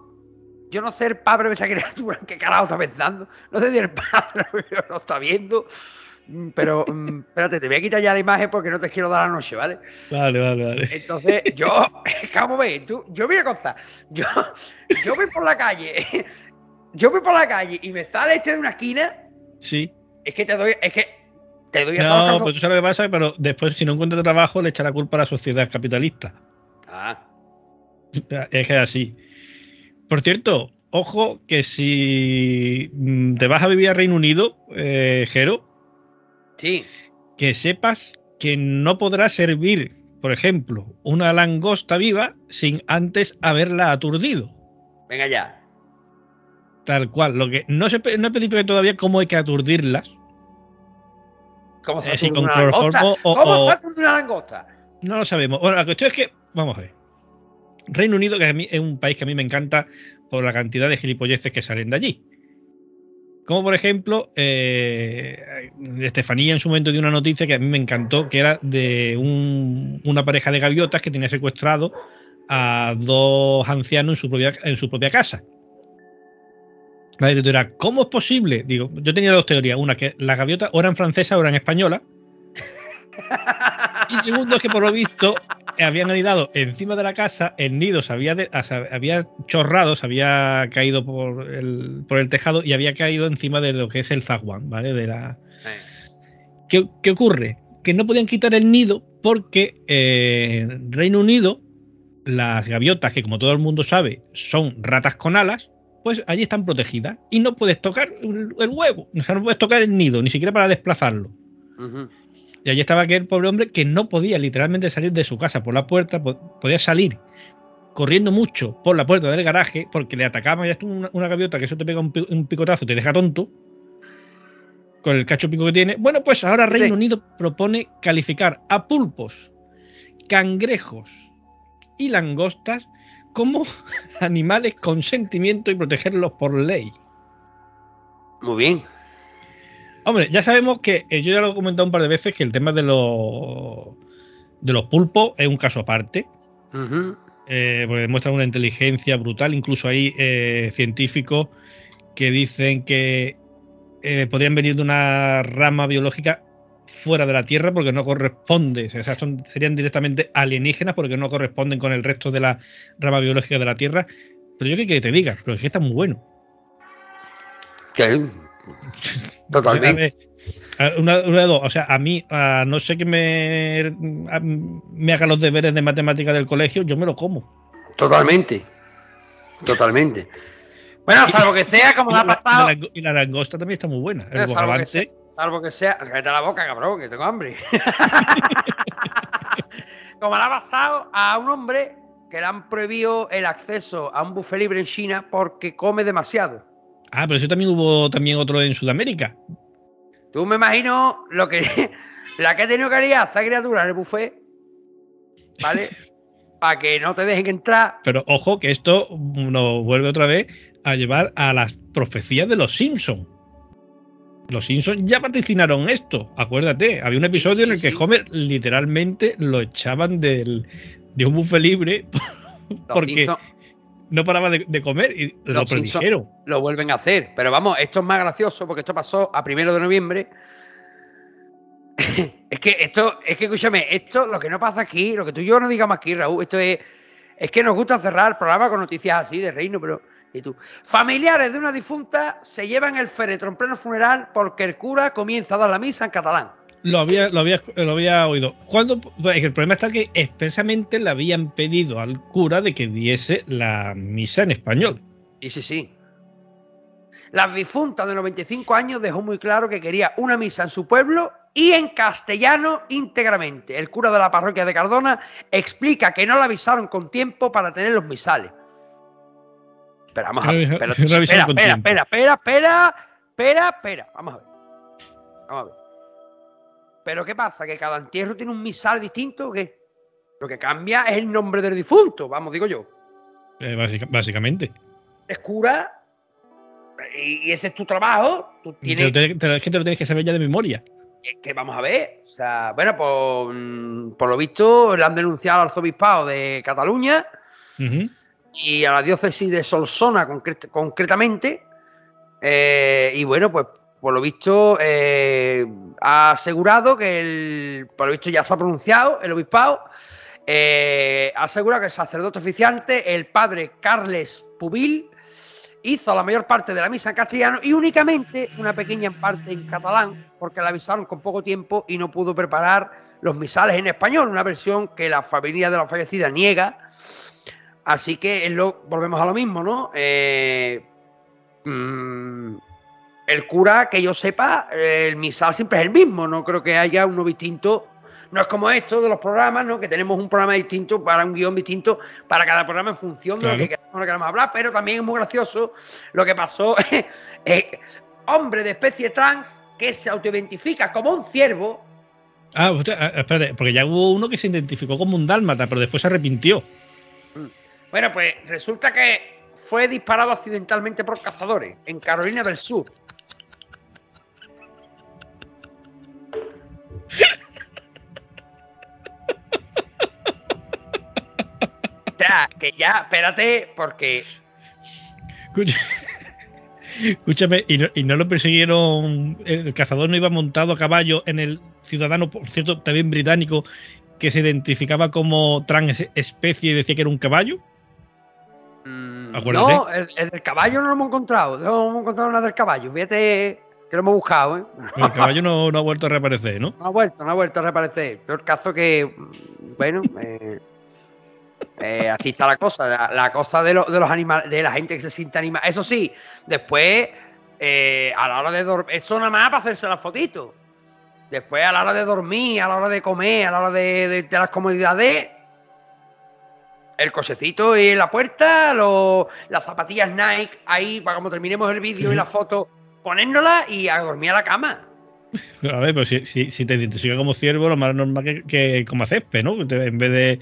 Yo no sé el padre de esa criatura, ¿qué carajo está pensando? No sé si el padre lo está viendo, pero espérate, te voy a quitar ya la imagen porque no te quiero dar la noche, ¿vale? Vale, vale, vale. Entonces, yo, ¿cómo ves? Tú, yo voy a contar, yo, yo voy por la calle, yo voy por la calle y me sale este de una esquina. Sí. Es que te doy, es que te doy a todos los casos. No, pues tú sabes lo que pasa, pero después, si no encuentra trabajo, le echa la culpa a la sociedad capitalista. Ah. Es que es así. Por cierto, ojo, que si te vas a vivir a Reino Unido, eh, Jero, sí, que sepas que no podrás servir, por ejemplo, una langosta viva sin antes haberla aturdido. Venga ya. Tal cual. Lo que no, se, no he pedido todavía cómo hay que aturdirlas. ¿Cómo se aturdir eh, si una langosta? O, ¿Cómo se aturdir una langosta? No lo sabemos. Bueno, la cuestión es que... Vamos a ver. Reino Unido, que a mí es un país que a mí me encanta por la cantidad de gilipolleces que salen de allí. Como por ejemplo, eh, Estefanía en su momento dio una noticia que a mí me encantó, que era de un, una pareja de gaviotas que tenía secuestrado a dos ancianos en su propia, en su propia casa. La gente dirá, ¿cómo es posible? Digo, yo tenía dos teorías. Una, que las gaviotas o eran francesas o eran españolas. Y segundo, que por lo visto habían anidado encima de la casa, el nido se había, de, había chorrado, se había caído por el, por el tejado y había caído encima de lo que es el zaguán, ¿vale? De la... sí. ¿Qué, ¿Qué ocurre? Que no podían quitar el nido porque eh, en Reino Unido las gaviotas, que como todo el mundo sabe son ratas con alas, pues allí están protegidas y no puedes tocar el huevo, o sea, no puedes tocar el nido, ni siquiera para desplazarlo. Uh-huh. Y allí estaba aquel pobre hombre que no podía literalmente salir de su casa por la puerta, podía salir corriendo mucho por la puerta del garaje porque le atacaba, ya estuvo una, una gaviota que eso te pega un, un picotazo, te deja tonto con el cacho pico que tiene. Bueno, pues ahora Reino sí. Unido propone calificar a pulpos, cangrejos y langostas como animales con sentimiento y protegerlos por ley. Muy bien. Hombre, ya sabemos que, eh, yo ya lo he comentado un par de veces, que el tema de los de los pulpos es un caso aparte, uh-huh. eh, porque demuestran una inteligencia brutal. Incluso hay eh, científicos que dicen que eh, podrían venir de una rama biológica fuera de la Tierra porque no corresponde, o sea, son, serían directamente alienígenas porque no corresponden con el resto de la rama biológica de la Tierra. Pero yo qué que te diga, pero es que está muy bueno. ¿Qué? Totalmente. Una, una de dos, o sea, a mí, a no sé que me, a, me haga los deberes de matemática del colegio, yo me lo como. Totalmente, totalmente. Bueno, salvo que sea como me ha pasado. La, y la langosta también está muy buena. El bogavante. Salvo que sea, cállate la boca, cabrón, que tengo hambre. Como le ha pasado a un hombre que le han prohibido el acceso a un buffet libre en China porque come demasiado. Ah, pero eso también hubo también otro en Sudamérica. Tú me imagino lo que la que ha tenido que liar esa criatura en el buffet, ¿vale? Para que no te dejen entrar. Pero ojo que esto nos vuelve otra vez a llevar a las profecías de los Simpsons. Los Simpsons ya vaticinaron esto, acuérdate. Había un episodio sí, en el sí. que Homer literalmente lo echaban del, de un buffet libre porque no paraba de, de comer y los lo predijeron. Lo vuelven a hacer. Pero vamos, esto es más gracioso porque esto pasó a primero de noviembre. Es que esto, es que escúchame, esto lo que no pasa aquí, lo que tú y yo no digamos aquí, Raúl, esto es, es que nos gusta cerrar el programa con noticias así de Reino, pero... Y tú. Familiares de una difunta se llevan el féretro en pleno funeral porque el cura comienza a dar la misa en catalán. Lo había, lo había, lo había oído. Cuando, el problema está que expresamente le habían pedido al cura de que diese la misa en español. Y sí, sí. La difunta de noventa y cinco años dejó muy claro que quería una misa en su pueblo y en castellano íntegramente. El cura de la parroquia de Cardona explica que no la avisaron con tiempo para tener los misales. Espera, vamos a ver. Espera, espera, espera, espera, espera, espera, espera, espera. Vamos a ver. Vamos a ver. ¿Pero qué pasa? ¿Que cada entierro tiene un misal distinto o qué? Lo que cambia es el nombre del difunto, vamos, digo yo. Eh, básica, básicamente. Es cura y, y ese es tu trabajo. Tú tienes... te, te, te, es que te lo tienes que saber ya de memoria. Es que vamos a ver. O sea, bueno, por, por lo visto le han denunciado al arzobispado de Cataluña. Uh-huh. Y a la diócesis de Solsona concret concretamente, eh, y bueno, pues por lo visto eh, ha asegurado que el, por lo visto ya se ha pronunciado el obispado, eh, ha asegurado que el sacerdote oficiante, el padre Carles Pubil, hizo la mayor parte de la misa en castellano y únicamente una pequeña parte en catalán, porque la avisaron con poco tiempo y no pudo preparar los misales en español, una versión que la familia de la fallecida niega. Así que lo, volvemos a lo mismo, ¿no? Eh, mmm, el cura, que yo sepa, el misal siempre es el mismo. No creo que haya uno distinto. No es como esto de los programas, ¿no? Que tenemos un programa distinto, para un guión distinto, para cada programa en función de claro. lo que queramos, lo queramos hablar. Pero también es muy gracioso lo que pasó. eh, hombre de especie trans que se autoidentifica como un ciervo. Ah, usted, espérate, porque ya hubo uno que se identificó como un dálmata, pero después se arrepintió. Bueno, pues resulta que fue disparado accidentalmente por cazadores en Carolina del Sur. O sea, que ya, espérate, porque... Escúchame, ¿y no, y no lo persiguieron? El cazador no iba montado a caballo en el ciudadano, por cierto, también británico, que se identificaba como transespecie y decía que era un caballo. Acuérdate. No, el, el del caballo no lo hemos encontrado. No hemos encontrado nada del caballo. Fíjate que lo hemos buscado, ¿eh? El caballo no, no ha vuelto a reaparecer, ¿no? No ha vuelto, no ha vuelto a reaparecer. Peor caso que... Bueno, eh, eh, así está la cosa. La, la cosa de, lo, de los animales, de la gente que se siente animada. Eso sí, después, eh, a la hora de dormir... Eso nada más para hacerse las fotitos. Después, a la hora de dormir, a la hora de comer, a la hora de, de, de las comodidades, el cochecito en la puerta, lo, las zapatillas Nike, ahí, para cuando terminemos el vídeo sí. y la foto, ponérnosla y a dormir a la cama. A ver, pero si, si, si te identificas como ciervo, lo más normal que, que como césped, ¿no? Te, en vez de...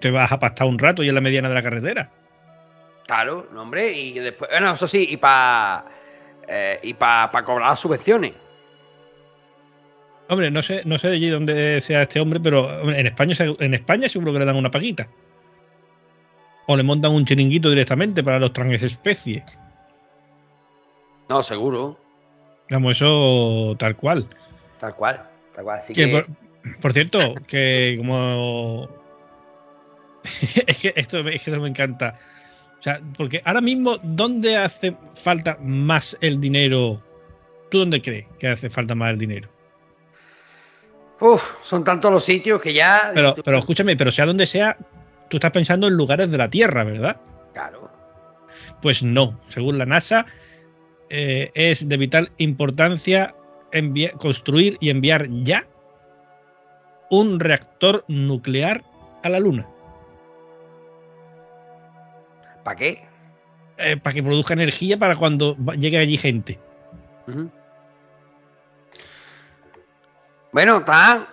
te vas a pastar un rato y en la mediana de la carretera. Claro, no, hombre, y después... Bueno, eso sí, y para... Eh, y para pa cobrar las subvenciones. Hombre, no sé, no sé de allí dónde sea este hombre, pero en España, en España seguro que le dan una paguita. O le montan un chiringuito directamente para los transespecies. No, seguro. Vamos, eso tal cual. Tal cual, tal cual. Así que, que... Por, por cierto, que como... es que esto es que eso me encanta. O sea, porque ahora mismo, ¿dónde hace falta más el dinero? ¿Tú dónde crees que hace falta más el dinero? Uf, son tantos los sitios que ya... Pero, pero escúchame, pero sea donde sea, tú estás pensando en lugares de la Tierra, ¿verdad? Claro. Pues no. Según la NASA, eh, es de vital importancia construir y enviar ya un reactor nuclear a la Luna. ¿Para qué? Eh, para que produzca energía para cuando llegue allí gente. Uh-huh. Bueno, tal.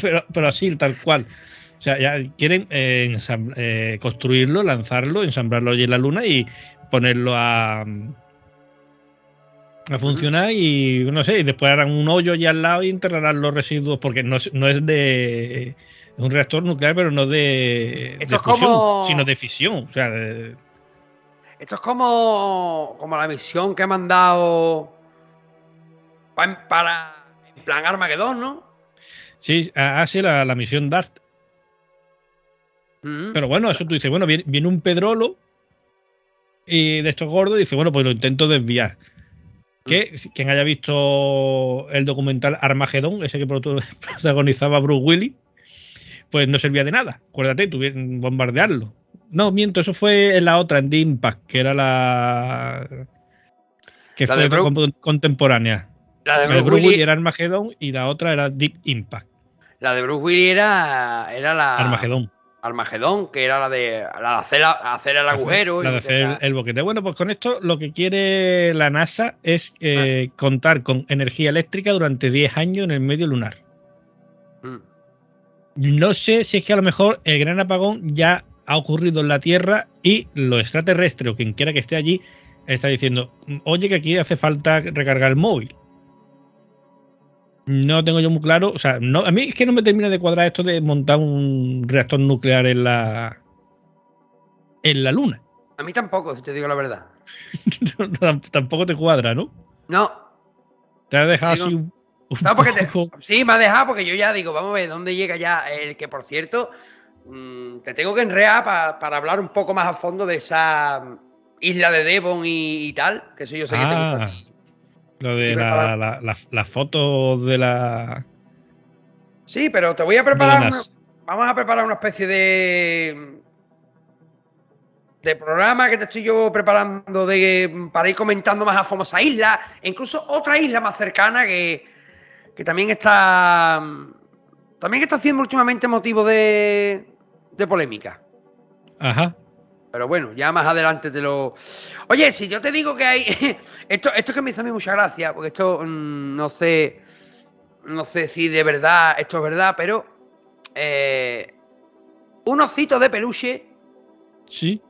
pero, pero así, tal cual. O sea, ya quieren eh, eh, construirlo, lanzarlo, ensamblarlo allí en la Luna y ponerlo a, a funcionar. Y no sé, y después harán un hoyo allí al lado y enterrarán los residuos, porque no, no es de... Es un reactor nuclear, pero no de, esto de fusión, es como... sino de fisión. O sea, de... Esto es como, como la misión que ha mandado para... para... plan Armagedón, ¿no? Sí, hace la, la misión DART. Mm-hmm. Pero bueno, eso tú dices, bueno, viene, viene un pedrolo y de estos gordos y dice, bueno, pues lo intento desviar. Que mm. quien haya visto el documental Armagedón, ese que protagonizaba Bruce Willis, pues no servía de nada. Acuérdate, tuvieron bombardearlo. No, miento, eso fue en la otra, en The Impact, que era la... que la fue de otra Bru contemporánea. La de Bruce, Bruce Willis era Armagedón y la otra era Deep Impact. La de Bruce Willis era, era la... Armagedón. Armagedón, que era la de, la de hacer, la, hacer el agujero. La de hacer, y la de hacer el, el boquete. Bueno, pues con esto lo que quiere la NASA es eh, ah. contar con energía eléctrica durante diez años en el medio lunar. Hmm. No sé si es que a lo mejor el gran apagón ya ha ocurrido en la Tierra y lo extraterrestre o quien quiera que esté allí está diciendo, oye, que aquí hace falta recargar el móvil. No tengo yo muy claro, o sea, no, a mí es que no me termina de cuadrar esto de montar un reactor nuclear en la en la Luna. A mí tampoco, si te digo la verdad. no, tampoco te cuadra, ¿no? No. Te has dejado digo, así un, un no, porque te, sí, me ha dejado porque yo ya digo, vamos a ver dónde llega ya el que, por cierto, mmm, te tengo que enrear pa, para hablar un poco más a fondo de esa isla de Devon y, y tal, que eso yo sé ah. que te gusta a ti. Lo de la, la, la, la foto de la... Sí, pero te voy a preparar... Una, vamos a preparar una especie de... de programa que te estoy yo preparando de, para ir comentando más a fondo esa isla. E incluso otra isla más cercana que, que también está... También está siendo últimamente motivo de, de polémica. Ajá. Pero bueno, ya más adelante te lo... Oye, si yo te digo que hay... Esto, esto que me hizo a mí mucha gracia, porque esto mmm, no sé... No sé si de verdad esto es verdad, pero... Eh, un osito de peluche... Sí.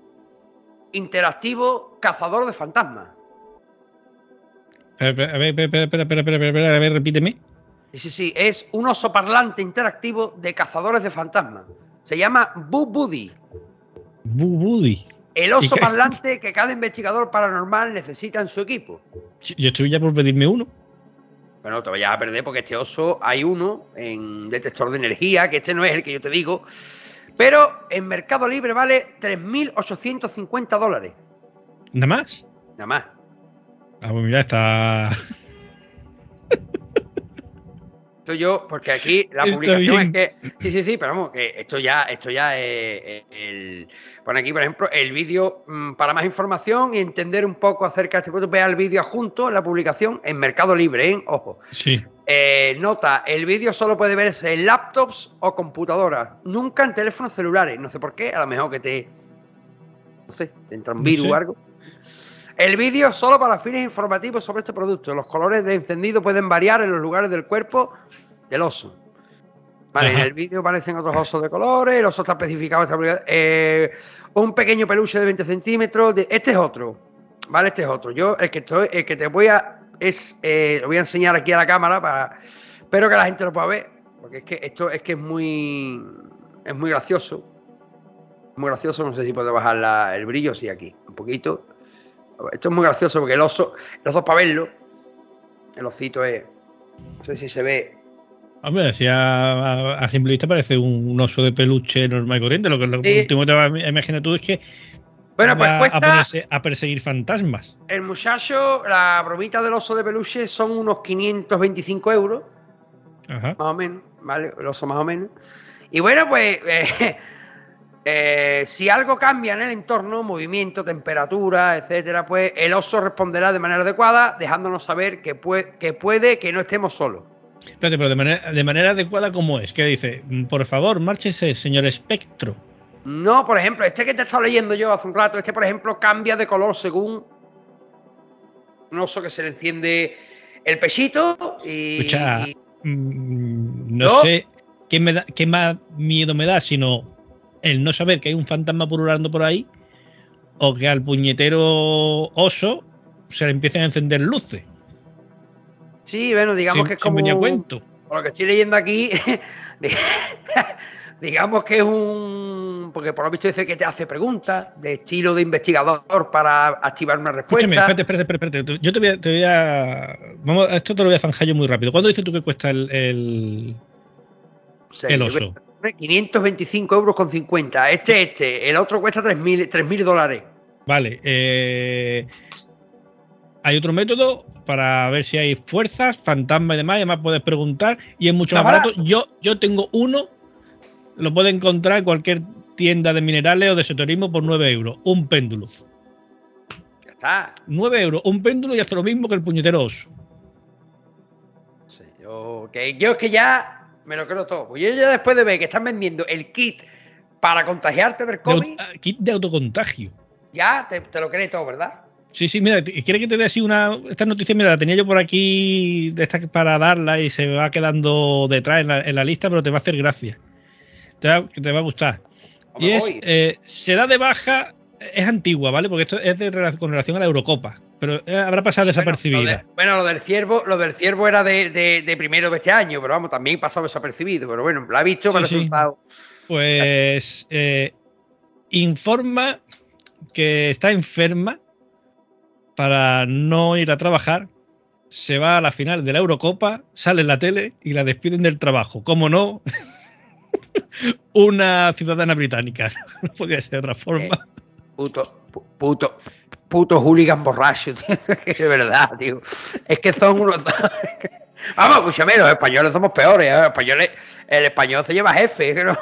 Interactivo, cazador de fantasmas. A ver, a ver, espera, espera, espera, espera, espera, a ver, repíteme. Sí, sí, sí. Es un oso parlante interactivo de cazadores de fantasmas. Se llama Boo Buddy. Buddy. El oso parlante que cada investigador paranormal necesita en su equipo. Yo estoy ya por pedirme uno. Bueno, te vayas a perder porque este oso hay uno en detector de energía, que este no es el que yo te digo, pero en Mercado Libre vale tres mil ochocientos cincuenta dólares. ¿Nada más? Nada más. Ah, pues mira, está... Esto yo, porque aquí la publicación es que... Sí, sí, sí, pero vamos, que esto ya, esto ya es el... Pone aquí, por ejemplo, el vídeo para más información y entender un poco acerca de este producto. Vea el vídeo adjunto, la publicación en Mercado Libre, ¿eh? Ojo. Sí. Eh, nota, el vídeo solo puede verse en laptops o computadoras, nunca en teléfonos celulares. No sé por qué, a lo mejor que te... No sé, te entra un virus sí. o algo. El vídeo solo para fines informativos sobre este producto. Los colores de encendido pueden variar en los lugares del cuerpo del oso. Vale, ajá. En el vídeo aparecen otros osos de colores. El oso está especificado. Está, eh, un pequeño peluche de veinte centímetros. De, este es otro. Vale, este es otro. Yo, el que estoy, el que te voy a... es eh, lo voy a enseñar aquí a la cámara para... Espero que la gente lo pueda ver. Porque es que esto es que es muy... Es muy gracioso. Muy gracioso. No sé si puedo bajar la, el brillo. Sí, aquí. Un poquito... Esto es muy gracioso porque el oso, el oso es para verlo. El osito es... No sé si se ve... Hombre, si a, a, a simple vista parece un, un oso de peluche normal y corriente. Lo que lo sí. último te vas a imaginar tú es que... Bueno, pues cuesta... A, ponerse, a perseguir fantasmas. El muchacho, la bromita del oso de peluche son unos quinientos veinticinco euros. Ajá. Más o menos, ¿vale? El oso más o menos. Y bueno, pues... Eh, Eh, si algo cambia en el entorno, movimiento, temperatura, etcétera, pues el oso responderá de manera adecuada, dejándonos saber que puede, que puede que no estemos solos. Espérate, pero de manera, de manera adecuada, ¿cómo es? ¿Qué dice? Por favor, márchese, señor espectro. No, por ejemplo, este que te he estado leyendo yo hace un rato, este, por ejemplo, cambia de color según un oso que se le enciende el pechito y... Escucha, y... no, no sé qué, me da, qué más miedo me da, sino... el no saber que hay un fantasma pululando por ahí o que al puñetero oso se le empiecen a encender luces. Sí, bueno, digamos sí, que es como... Venía cuento. Por lo que estoy leyendo aquí, digamos que es un... Porque por lo visto dice que te hace preguntas de estilo de investigador para activar una respuesta. Escúchame, espérate, espérate, espérate. Yo te voy a... Te voy a... Vamos, esto te lo voy a zanjar yo muy rápido. ¿Cuánto dices tú que cuesta el, el, sí, el oso? quinientos veinticinco euros con cincuenta. Este, este. El otro cuesta tres mil dólares. Vale. Eh, hay otro método para ver si hay fuerzas, fantasmas y demás. Además, puedes preguntar y es mucho más barato. Yo, yo tengo uno. Lo puedes encontrar en cualquier tienda de minerales o de esoterismo por nueve euros. Un péndulo. Ya está. nueve euros. Un péndulo y hasta lo mismo que el puñetero oso. Sí, yo, okay. Yo es que ya... me lo creo todo. Pues yo ya después de ver que están vendiendo el kit para contagiarte del COVID... De kit de autocontagio. Ya, te, te lo crees todo, ¿verdad? Sí, sí, mira, ¿quieres que te dé así una... Esta noticia, mira, la tenía yo por aquí de esta para darla y se va quedando detrás en la, en la lista, pero te va a hacer gracia. Te va, te va a gustar. Hombre, y es... Eh, se da de baja... Es antigua, ¿vale? Porque esto es de, con relación a la Eurocopa. Pero habrá pasado desapercibida. Bueno, lo, de, bueno, lo del ciervo, lo del ciervo era de, de, de primero de este año, pero vamos, también pasó desapercibido. Pero bueno, la ha visto, me sí, sí. resultado. Pues eh, informa que está enferma para no ir a trabajar. Se va a la final de la Eurocopa, sale en la tele y la despiden del trabajo. ¿Cómo no? Una ciudadana británica. No podía ser de otra forma. ¿Eh? Puto, puto, puto hooligan borracho, tío. De verdad, tío. Es que son unos... Vamos, escúchame, los españoles somos peores. Los españoles, el español se lleva jefe, ¿no?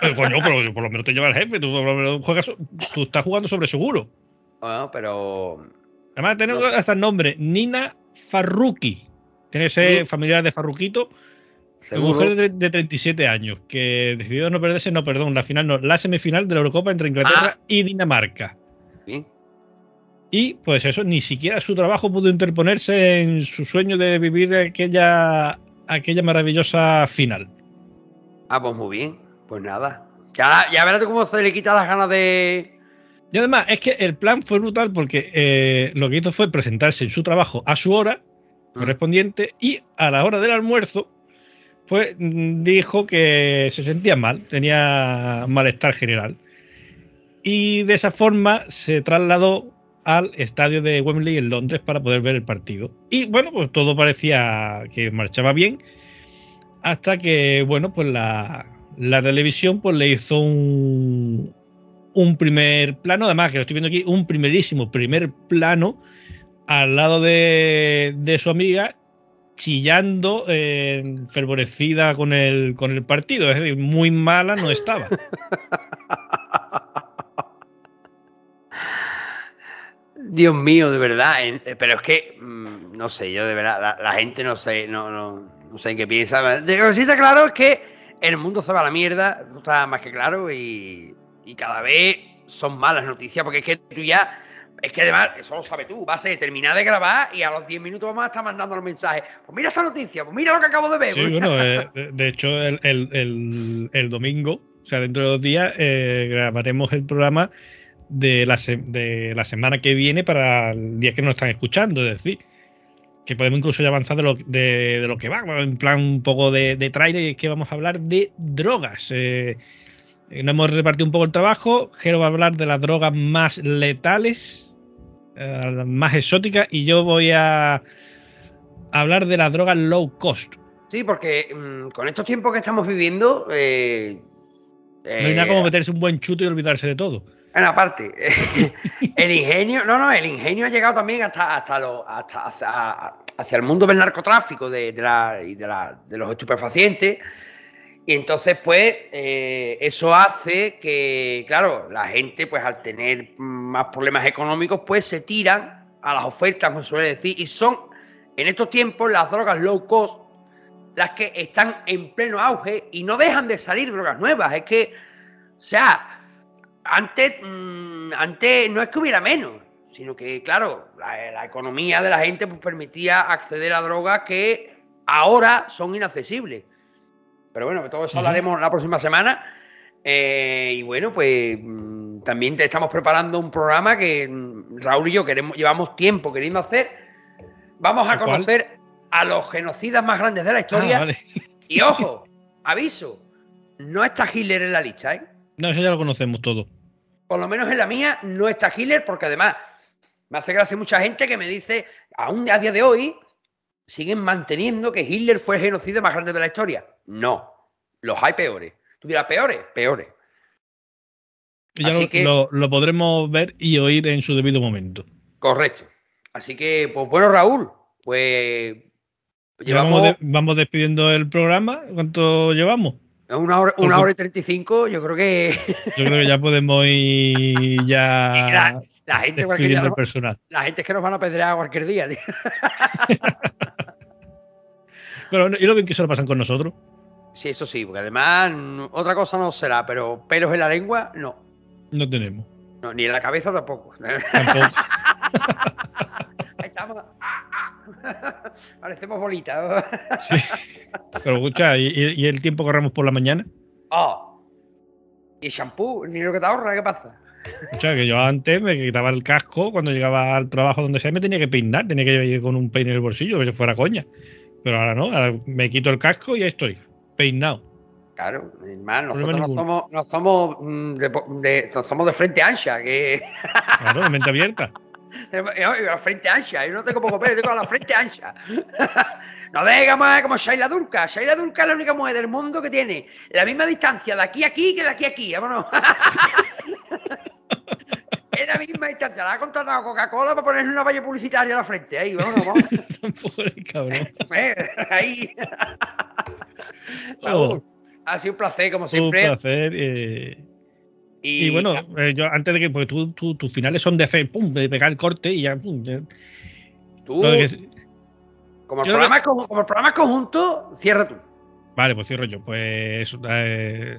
Pero, coño, pero por lo menos te lleva el jefe. Tú, por lo menos juegas, tú estás jugando sobre seguro. Bueno, pero... Además, tenemos no. hasta el nombre. Nina Farruki. Tiene ese ¿Sí? familiar de Farruquito. ¿Seguro? Mujer de, de treinta y siete años que decidió no perderse, no, perdón, la final no, la semifinal de la Eurocopa entre Inglaterra ah. y Dinamarca. ¿Sí? Y pues eso, ni siquiera su trabajo pudo interponerse en su sueño de vivir aquella, aquella maravillosa final. Ah, pues muy bien, pues nada. Ya, ya verás cómo se le quita las ganas de... Y además, es que el plan fue brutal porque eh, lo que hizo fue presentarse en su trabajo a su hora mm. correspondiente y a la hora del almuerzo pues dijo que se sentía mal, tenía malestar general. Y de esa forma se trasladó al estadio de Wembley en Londres para poder ver el partido. Y bueno, pues todo parecía que marchaba bien, hasta que, bueno, pues la, la televisión pues le hizo un, un primer plano, además que lo estoy viendo aquí, un primerísimo primer plano al lado de, de su amiga chillando, eh, fervorecida con el, con el partido. Es decir, muy mala no estaba. Dios mío, de verdad. Pero es que, no sé, yo de verdad, la, la gente no sé, no, no, no sé en qué piensa. Lo que sí está claro es que el mundo se va a la mierda, está más que claro, y, y cada vez son malas noticias, porque es que tú ya... Es que además, eso lo sabes tú, vas a terminar de grabar y a los diez minutos vamos a estar mandando los mensajes. Pues mira esta noticia, pues mira lo que acabo de ver. Sí, bueno, eh, de hecho, el, el, el, el domingo, o sea, dentro de dos días, eh, grabaremos el programa de la, se de la semana que viene para el día que nos están escuchando. Es decir, que podemos incluso ya avanzar de lo, de, de lo que va, en plan un poco de, de trailer, y es que vamos a hablar de drogas. Eh, nos hemos repartido un poco el trabajo. Jero va a hablar de las drogas más letales, Uh, más exótica, y yo voy a hablar de las drogas low cost. Sí, porque mmm, con estos tiempos que estamos viviendo, eh, eh, no hay nada como meterse un buen chute y olvidarse de todo. Bueno, aparte, el ingenio, no, no, el ingenio ha llegado también hasta, hasta, lo, hasta hacia, hacia el mundo del narcotráfico de, de la, y de, la, de los estupefacientes. Y entonces, pues, eh, eso hace que, claro, la gente, pues, al tener más problemas económicos, pues, se tiran a las ofertas, como suele decir, y son, en estos tiempos, las drogas low cost las que están en pleno auge y no dejan de salir drogas nuevas. Es que, o sea, antes, mmm, antes no es que hubiera menos, sino que, claro, la, la economía de la gente, pues, permitía acceder a drogas que ahora son inaccesibles. Pero bueno, de todo eso hablaremos la próxima semana. Eh, y bueno, pues también te estamos preparando un programa que Raúl y yo queremos, llevamos tiempo queriendo hacer. Vamos a conocer ¿cuál? A los genocidas más grandes de la historia. Ah, vale. Y ojo, aviso, no está Hitler en la lista, ¿eh? No, eso ya lo conocemos todo. Por lo menos en la mía no está Hitler, porque además me hace gracia mucha gente que me dice, aún a día de hoy, siguen manteniendo que Hitler fue el genocida más grande de la historia. No, los hay peores. Tuviera peores, peores. Ya Así lo, que, lo, lo podremos ver y oír en su debido momento. Correcto. Así que, pues bueno, Raúl, pues llevamos... Vamos, de, vamos despidiendo el programa. ¿Cuánto llevamos? Una hora, una hora y treinta y cinco, yo creo que... Yo creo que ya podemos ir ya... La, la, gente día, el personal. la gente es que nos van a pedrear cualquier día, tío. Pero, ¿y lo bien que se lo pasan con nosotros? Sí, eso sí, porque además otra cosa no será, pero pelos en la lengua no. No tenemos. No, ni en la cabeza tampoco. Tampoco. Ahí estamos. Parecemos bolitas. Sí. Pero escucha, ¿y, ¿y el tiempo que ahorramos por la mañana? Oh. Y shampoo, ni lo que te ahorra, ¿qué pasa? Escucha, que yo antes me quitaba el casco cuando llegaba al trabajo, donde sea, me tenía que peinar, tenía que ir con un peine en el bolsillo, que se fuera coña. Pero ahora no, ahora me quito el casco y ahí estoy, peinado. Claro, hermano, nosotros no somos, no somos de, de, somos de frente ancha. Que... Claro, de mente abierta. La frente ancha, yo no tengo poco pelo, tengo la frente ancha. No digamos como Shayla Durka. Shayla Durka es la única mujer del mundo que tiene la misma distancia de aquí a aquí que de aquí a aquí, vámonos. Es la misma distancia, la ha contratado Coca-Cola para ponerle una valla publicitaria a la frente. Ahí, vamos, vamos. Pobre cabrón. Ahí. Oh. Ha sido un placer, como siempre. Un placer. Eh... Y... y bueno, eh, yo antes de que, porque tú, tú, tus finales son de hacer, pum, de pegar el corte y ya, pum. Ya. Tú. Que... Como, el programa, como, como el programa es conjunto, cierra tú. Vale, pues cierro yo. Pues. Eh...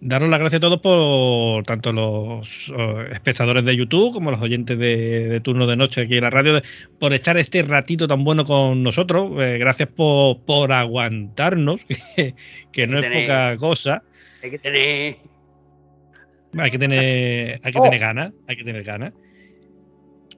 Daros las gracias a todos, por tanto los oh, espectadores de YouTube como los oyentes de, de Turno de Noche aquí en la radio, de, por echar este ratito tan bueno con nosotros. Eh, gracias por, por aguantarnos, que, que no es poca cosa. Hay que tener... Hay que tener, hay que oh. tener ganas, hay que tener ganas.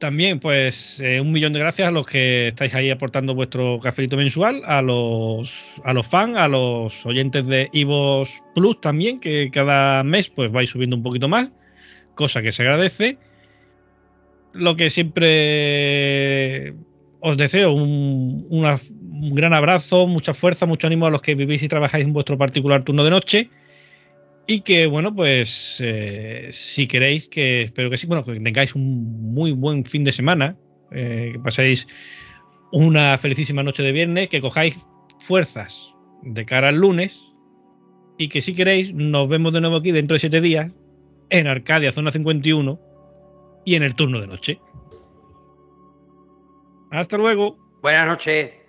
También, pues, eh, un millón de gracias a los que estáis ahí aportando vuestro cafelito mensual, a los a los fans, a los oyentes de iVoox Plus también, que cada mes pues vais subiendo un poquito más, cosa que se agradece. Lo que siempre os deseo, un, una, un gran abrazo, mucha fuerza, mucho ánimo a los que vivís y trabajáis en vuestro particular turno de noche. Y que, bueno, pues eh, si queréis, que espero que sí, bueno, que tengáis un muy buen fin de semana, eh, que paséis una felicísima noche de viernes, que cojáis fuerzas de cara al lunes y que, si queréis, nos vemos de nuevo aquí dentro de siete días en Arcadia, zona cincuenta y uno, y en el turno de noche. Hasta luego. Buenas noches.